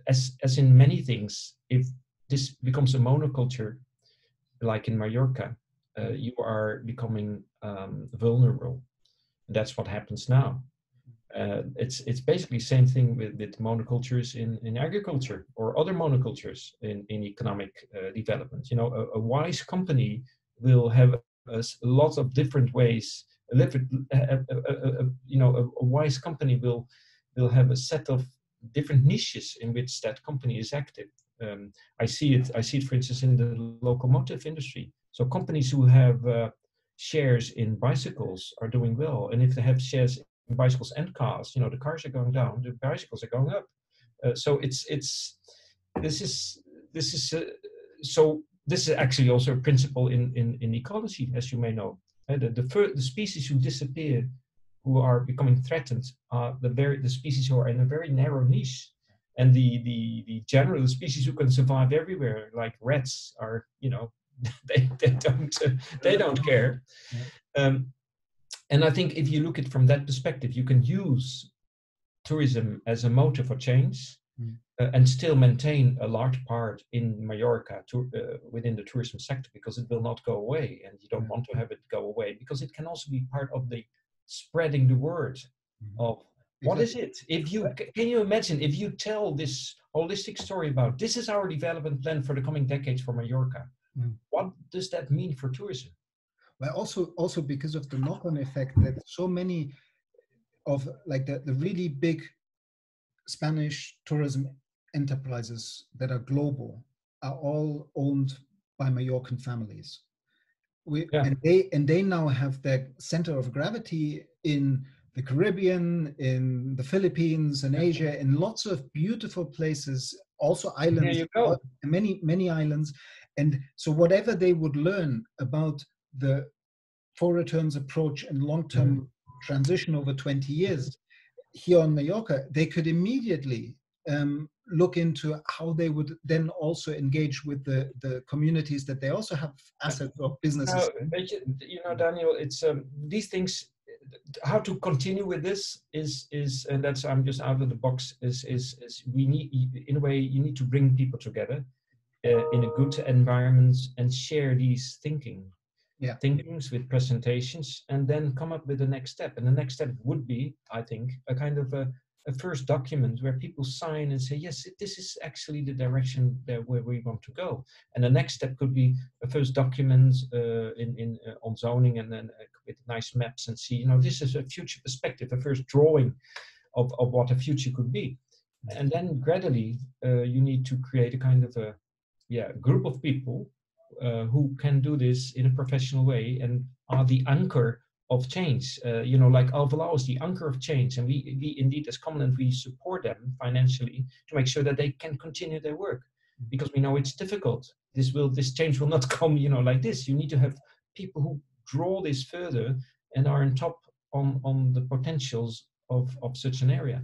as as in many things, if this becomes a monoculture, like in Mallorca, uh, you are becoming um, vulnerable. And that's what happens now. Uh, it's it's basically the same thing with, with monocultures in, in agriculture or other monocultures in, in economic uh, development. You know, a, a wise company will have a, a lot of different ways. A, a, a, a, you know, a, a wise company will will have a set of different niches in which that company is active. Um, I see it. I see it, for instance, in the locomotive industry. So companies who have uh, shares in bicycles are doing well, and if they have shares bicycles and cars, you know, the cars are going down, the bicycles are going up. Uh, so it's it's this is this is uh, so this is actually also a principle in in, in ecology, as you may know. Uh, the the, first, the species who disappear, who are becoming threatened, are the very the species who are in a very narrow niche, and the the the general the species who can survive everywhere, like rats, are you know they they don't uh, they don't care. Um, And I think if you look at it from that perspective, you can use tourism as a motor for change mm. uh, and still maintain a large part in Mallorca to, uh, within the tourism sector, because it will not go away, and you don't mm. want to have it go away, because it can also be part of the spreading the word mm. of what exactly. is it? If you can you imagine if you tell this holistic story about this is our development plan for the coming decades for Mallorca, mm. what does that mean for tourism? But also, also because of the knock-on effect that so many of like the, the really big Spanish tourism enterprises that are global are all owned by Mallorcan families. We, yeah. and, they, and they now have their center of gravity in the Caribbean, in the Philippines, in Asia, in lots of beautiful places, also islands, there you go. many, many islands. And so whatever they would learn about the four returns approach and long-term mm. transition over twenty years here on Mallorca, they could immediately um, look into how they would then also engage with the, the communities that they also have assets or businesses. No, you know, Daniel, it's um, these things, how to continue with this is, is and that's, I'm just out of the box, is, is, is we need, in a way, you need to bring people together uh, in a good environment and share these thinking, yeah. thinkings with presentations, and then come up with the next step. And the next step would be, I think, a kind of a, a first document where people sign and say, yes, this is actually the direction that where we want to go. And the next step could be a first document uh, in, in, uh, on zoning, and then uh, with nice maps, and see, you know, this is a future perspective, a first drawing of, of what the future could be. And then gradually uh, you need to create a kind of a yeah, group of people uh, who can do this in a professional way and are the anchor of change, uh, you know, like AlVelAl is the anchor of change, and we, we indeed as Commonland, we support them financially to make sure that they can continue their work, because we know it's difficult. This will, this change will not come, you know, like this. You need to have people who draw this further and are on top on on the potentials of of such an area.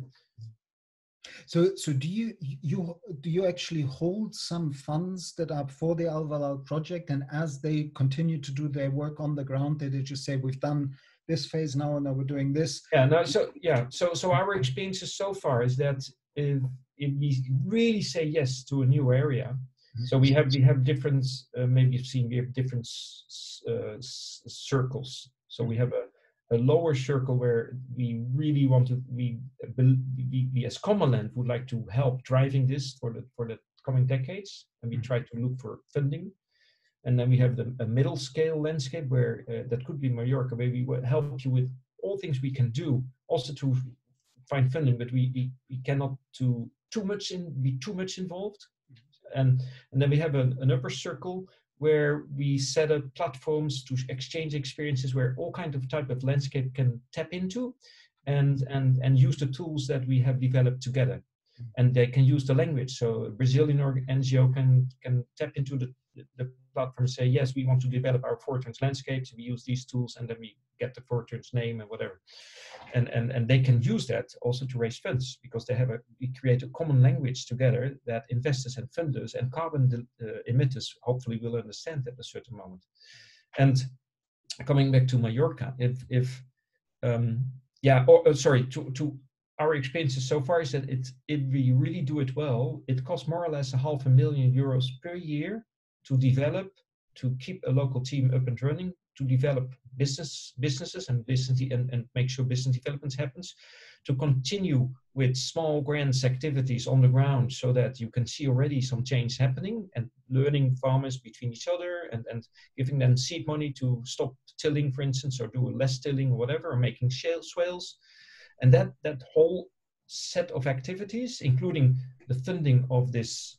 So, so do you you do you actually hold some funds that are for the AlVelAl project, and as they continue to do their work on the ground, they, they just say, we've done this phase now, and now we're doing this? Yeah, no, so yeah, so so our experiences so far is that if, if we really say yes to a new area, so we have we have different uh, maybe you've seen we have different uh, circles. So we have a. a lower circle where we really want to, we, we, we as Commonland would like to help driving this for the for the coming decades, and we try to look for funding. And then we have the a middle scale landscape where uh, that could be Mallorca, where we will help you with all things we can do, also to find funding, but we we, we cannot do too much in be too much involved. And and then we have an, an upper circle, where we set up platforms to exchange experiences, where all kinds of type of landscape can tap into, and and and use the tools that we have developed together, and they can use the language. So a Brazilian N G O can can tap into the the platform and say, yes, we want to develop our four turns landscapes. We use these tools, and then we get the four turns name and whatever, and and and they can use that also to raise funds, because they have a we create a common language together that investors and funders and carbon uh, emitters hopefully will understand at a certain moment. And coming back to Mallorca, if if um, yeah, or uh, sorry, to to our experiences so far is that it if we really do it well, it costs more or less a half a million euros per year to develop, to keep a local team up and running, to develop business businesses and business and, and make sure business development happens, to continue with small grants activities on the ground, so that you can see already some change happening and learning farmers between each other, and, and giving them seed money to stop tilling, for instance, or do less tilling or whatever, or making shale swales. And that, that whole set of activities, including the funding of this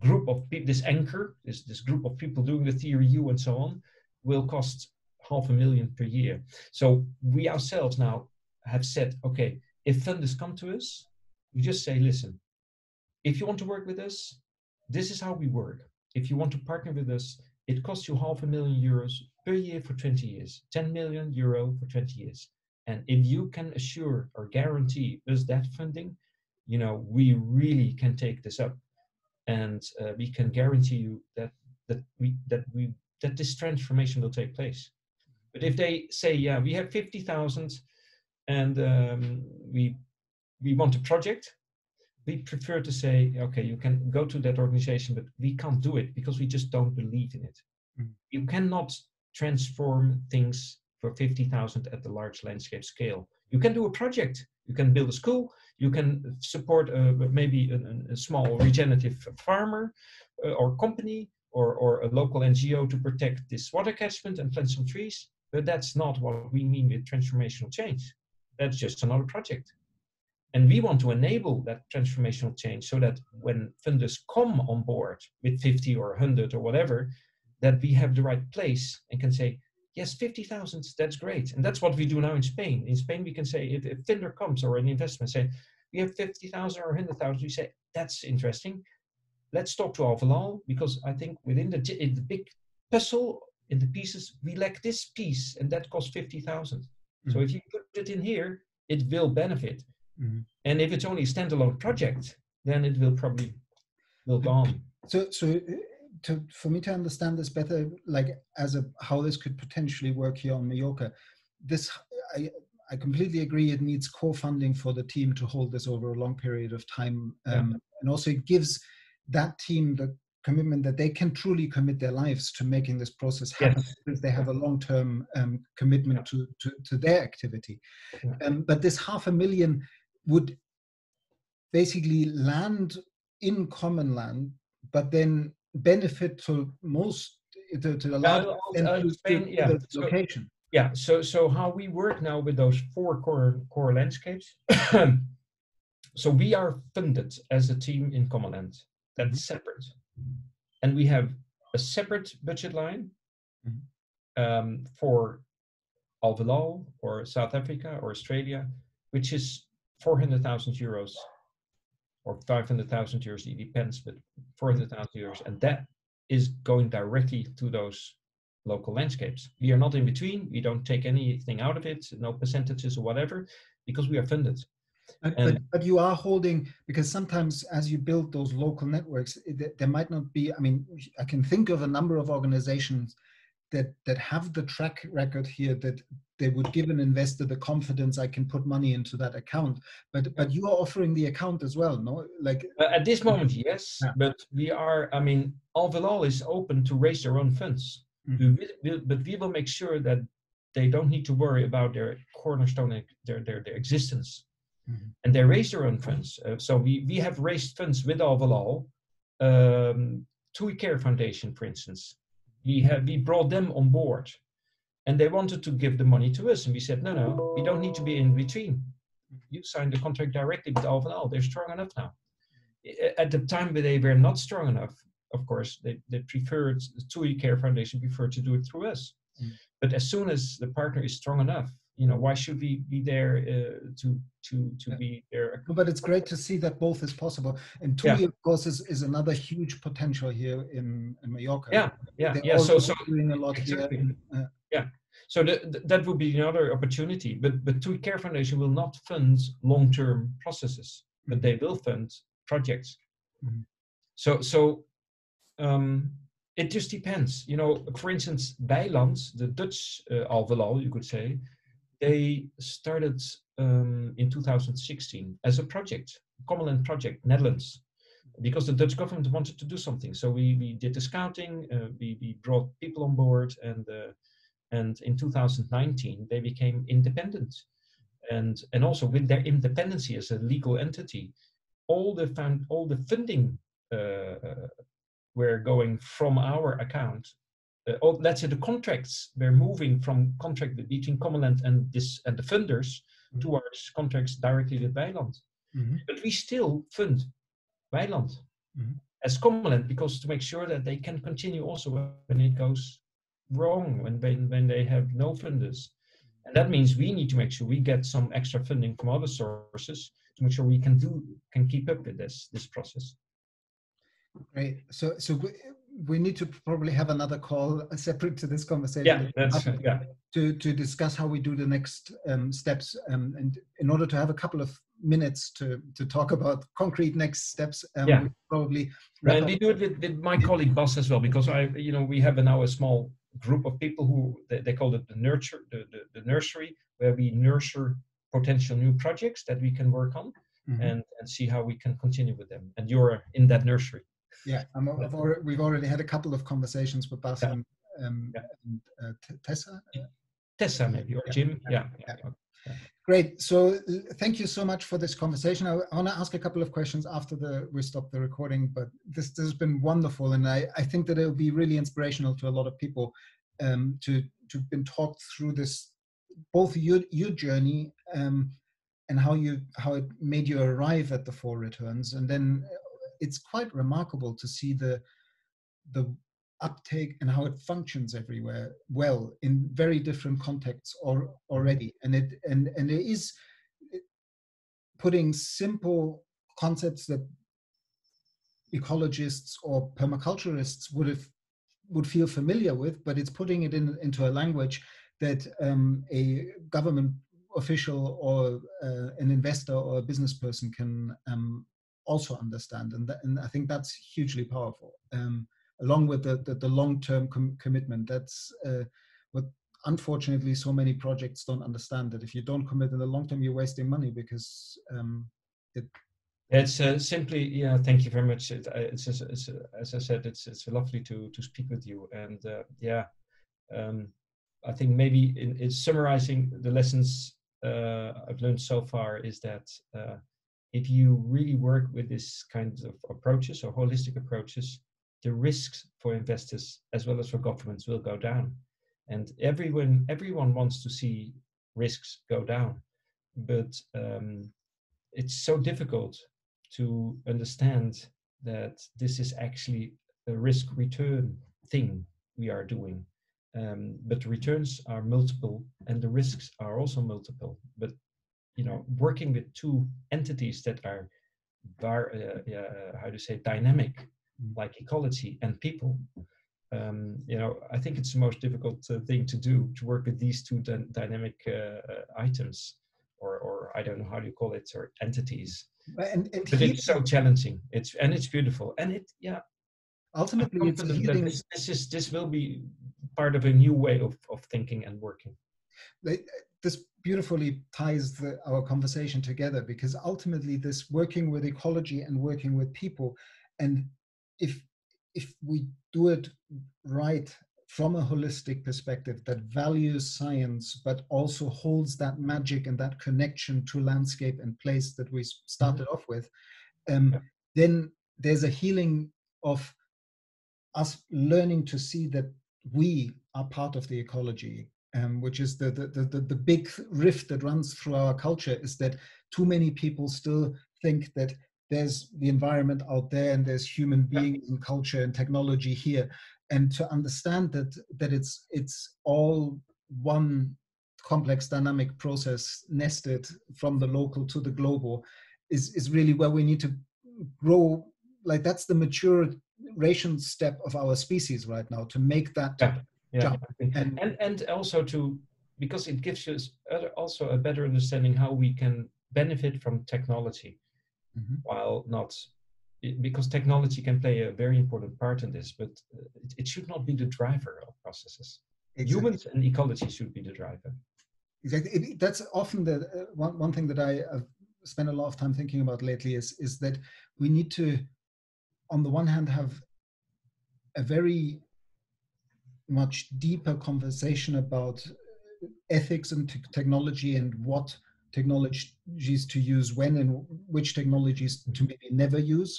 group of people, this anchor, this, this group of people doing the theory U and so on, will cost half a million per year. So we ourselves now have said, okay, if funders come to us, we just say, listen, if you want to work with us, this is how we work. If you want to partner with us, it costs you half a million euros per year for twenty years, ten million euro for twenty years. And if you can assure or guarantee us that funding, you know, we really can take this up. And uh, we can guarantee you that that we that we that this transformation will take place. But if they say, yeah, we have fifty thousand, and um, we we want a project, we prefer to say, okay, you can go to that organization, but we can't do it because we just don't believe in it. Mm. You cannot transform things for fifty thousand at the large landscape scale. You can do a project. You can build a school. You can support uh, maybe a, a small regenerative farmer uh, or company, or, or a local N G O to protect this water catchment and plant some trees. But that's not what we mean with transformational change. That's just another project. And we want to enable that transformational change, so that when funders come on board with fifty or one hundred or whatever, that we have the right place and can say, yes, fifty thousand, that's great. And that's what we do now in Spain. In Spain, we can say, if a funder comes or an investment, say, we have fifty thousand or one hundred thousand, we say, that's interesting. Let's talk to AlVelAl, because I think within the, in the big puzzle, in the pieces, we lack this piece, and that costs fifty thousand. Mm-hmm. So if you put it in here, it will benefit. Mm-hmm. And if it's only a standalone project, then it will probably will go on. So, so To, for me to understand this better, like as a how this could potentially work here on Mallorca, this I, I completely agree. It needs co-funding for the team to hold this over a long period of time. Um, yeah. And also it gives that team the commitment that they can truly commit their lives to making this process happen, yes. because they have a long-term um, commitment yeah. to, to, to their activity. Yeah. Um, but this half a million would basically land in common land, but then benefit to most, to, to the large yeah. location. Yeah, so so how we work now with those four core core landscapes. So we are funded as a team in Commonland. That's separate, and we have a separate budget line um, for AlVelAl or South Africa or Australia, which is four hundred thousand euros or five hundred thousand euros. It depends, but four hundred thousand euros, and that is going directly to those local landscapes. We are not in between. We don't take anything out of it, no percentages or whatever, because we are funded. But, but, but you are holding, because sometimes as you build those local networks, it, there might not be, I mean, I can think of a number of organizations that, that have the track record here that they would give an investor the confidence I can put money into that account. But but you are offering the account as well, no? Like uh, at this moment, yes, yeah. but we are, I mean, AlVelAl is open to raise their own funds. Mm-hmm. we will, but we will make sure that they don't need to worry about their cornerstone, their their, their existence, mm-hmm. and they raise their own funds. Uh, so we we have raised funds with AlVelAl, um, Tui Care Foundation, for instance. We have we brought them on board, and they wanted to give the money to us, and we said no, no, we don't need to be in between. You sign the contract directly with AlVelAl. They're strong enough now. At the time they were not strong enough. Of course, they, they preferred, the Tui Care Foundation preferred to do it through us. Mm. But as soon as the partner is strong enough, you know, why should we be there uh, to to to yeah. be there? But it's great to see that both is possible. And Tui, yeah. of course, is, is another huge potential here in, in Mallorca. Yeah, yeah, They're yeah. So, so doing a lot exactly. here. In, uh, yeah, so the, the, that would be another opportunity. But but Tui Care Foundation will not fund long-term processes, mm. but they will fund projects. Mm. So so. Um, it just depends, you know. For instance, Wij.land, the Dutch uh, AlVelAl, you could say, they started um, in two thousand sixteen as a project, Commonland project, Netherlands, because the Dutch government wanted to do something. So we we did the scouting, uh, we we brought people on board, and uh, and in two thousand nineteen they became independent, and and also with their independency as a legal entity, all the found all the funding. Uh, We're going from our account. Uh, oh, let's say the contracts. We're moving from contract between Commonland and this and the funders mm-hmm. towards contracts directly with Wij.land. Mm-hmm. But we still fund Wij.land mm-hmm. as Commonland, because to make sure that they can continue also when it goes wrong, when when, when they have no funders, and that means we need to make sure we get some extra funding from other sources to make sure we can do can keep up with this this process. Great. So, so we, we need to probably have another call separate to this conversation yeah, that's, yeah. to to discuss how we do the next um, steps, um, and in order to have a couple of minutes to to talk about concrete next steps. Um, yeah. We probably. And we do it with, with my colleague Bas as well, because I, you know, we have now a small group of people who they, they call it the nurture, the, the the nursery, where we nurture potential new projects that we can work on mm-hmm. and and see how we can continue with them. And you're in that nursery. Yeah, I'm, I've already, we've already had a couple of conversations with Bas yeah. and, um, yeah. and uh, Tessa. Tessa, maybe, or yeah. Jim. Yeah. Yeah. Yeah. yeah. Great. So thank you so much for this conversation. I, I want to ask a couple of questions after the, we stop the recording, but this, this has been wonderful. And I, I think that it will be really inspirational to a lot of people um, to to have been talked through this, both your, your journey um, and how, you, how it made you arrive at the four returns. And then it's quite remarkable to see the the uptake and how it functions everywhere well in very different contexts or already, and it and and it is putting simple concepts that ecologists or permaculturists would have would feel familiar with, but it's putting it in into a language that um, a government official or uh, an investor or a business person can um, also understand, and, that, and I think that's hugely powerful. Um, along with the the, the long-term com commitment, that's uh, what unfortunately, so many projects don't understand that if you don't commit in the long term, you're wasting money because um, it. It's uh, simply, yeah. Thank you very much. It, it's, it's, it's as I said, it's it's lovely to to speak with you, and uh, yeah, um, I think maybe in, in summarizing the lessons uh, I've learned so far is that uh, if you really work with this kind of approaches or holistic approaches, the risks for investors as well as for governments will go down, and everyone everyone wants to see risks go down, but um, it's so difficult to understand that this is actually a risk return thing we are doing. Um, but the returns are multiple and the risks are also multiple. But, you know, working with two entities that are, bar, uh, uh, how to say, dynamic, like ecology and people, um, you know, I think it's the most difficult uh, thing to do, to work with these two d- dynamic uh, items. Or, or I don't know how do you call it, or entities. And, and but he, it's so challenging. It's and it's beautiful. And it, yeah. Ultimately, it's healing. This, this is this will be part of a new way of of thinking and working. This beautifully ties the, our conversation together, because ultimately, this working with ecology and working with people, and if if we do it right, from a holistic perspective that values science, but also holds that magic and that connection to landscape and place that we started mm-hmm. off with, um, yeah. then there's a healing of us learning to see that we are part of the ecology, um, which is the the, the, the the big rift that runs through our culture, is that too many people still think that there's the environment out there and there's human beings yeah. and culture and technology here. And to understand that that it's it's all one complex dynamic process nested from the local to the global is, is really where we need to grow. Like that's the maturation step of our species right now, to make that yeah, yeah. jump. And, and and also to, because it gives us also a better understanding how we can benefit from technology mm-hmm. while not. Because technology can play a very important part in this, but it, it should not be the driver of processes. Exactly. Humans and ecology should be the driver. Exactly. It, that's often the uh, one, one thing that I uh, spend a lot of time thinking about lately is, is that we need to, on the one hand, have a very much deeper conversation about ethics and t- technology and what technologies to use when and which technologies to maybe never use.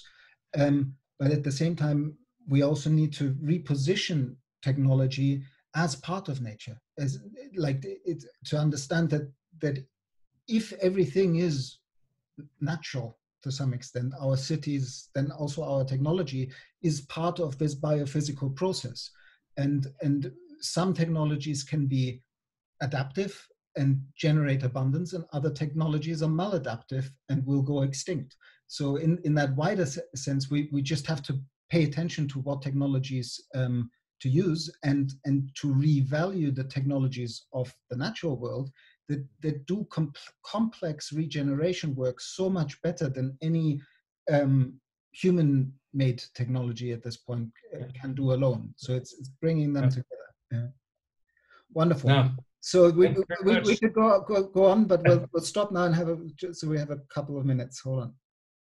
Um, but at the same time, we also need to reposition technology as part of nature, as like it, to understand that that if everything is natural to some extent, our cities, then also our technology is part of this biophysical process. And, and some technologies can be adaptive and generate abundance, and other technologies are maladaptive and will go extinct. So in, in that wider se- sense, we, we just have to pay attention to what technologies um, to use and, and to revalue the technologies of the natural world that, that do com- complex regeneration work so much better than any um, human-made technology at this point uh, can do alone. So it's, it's bringing them together. Yeah. Wonderful. No. So we we, we, we could go, go go on, but we'll we'll stop now and have a so we have a couple of minutes. Hold on.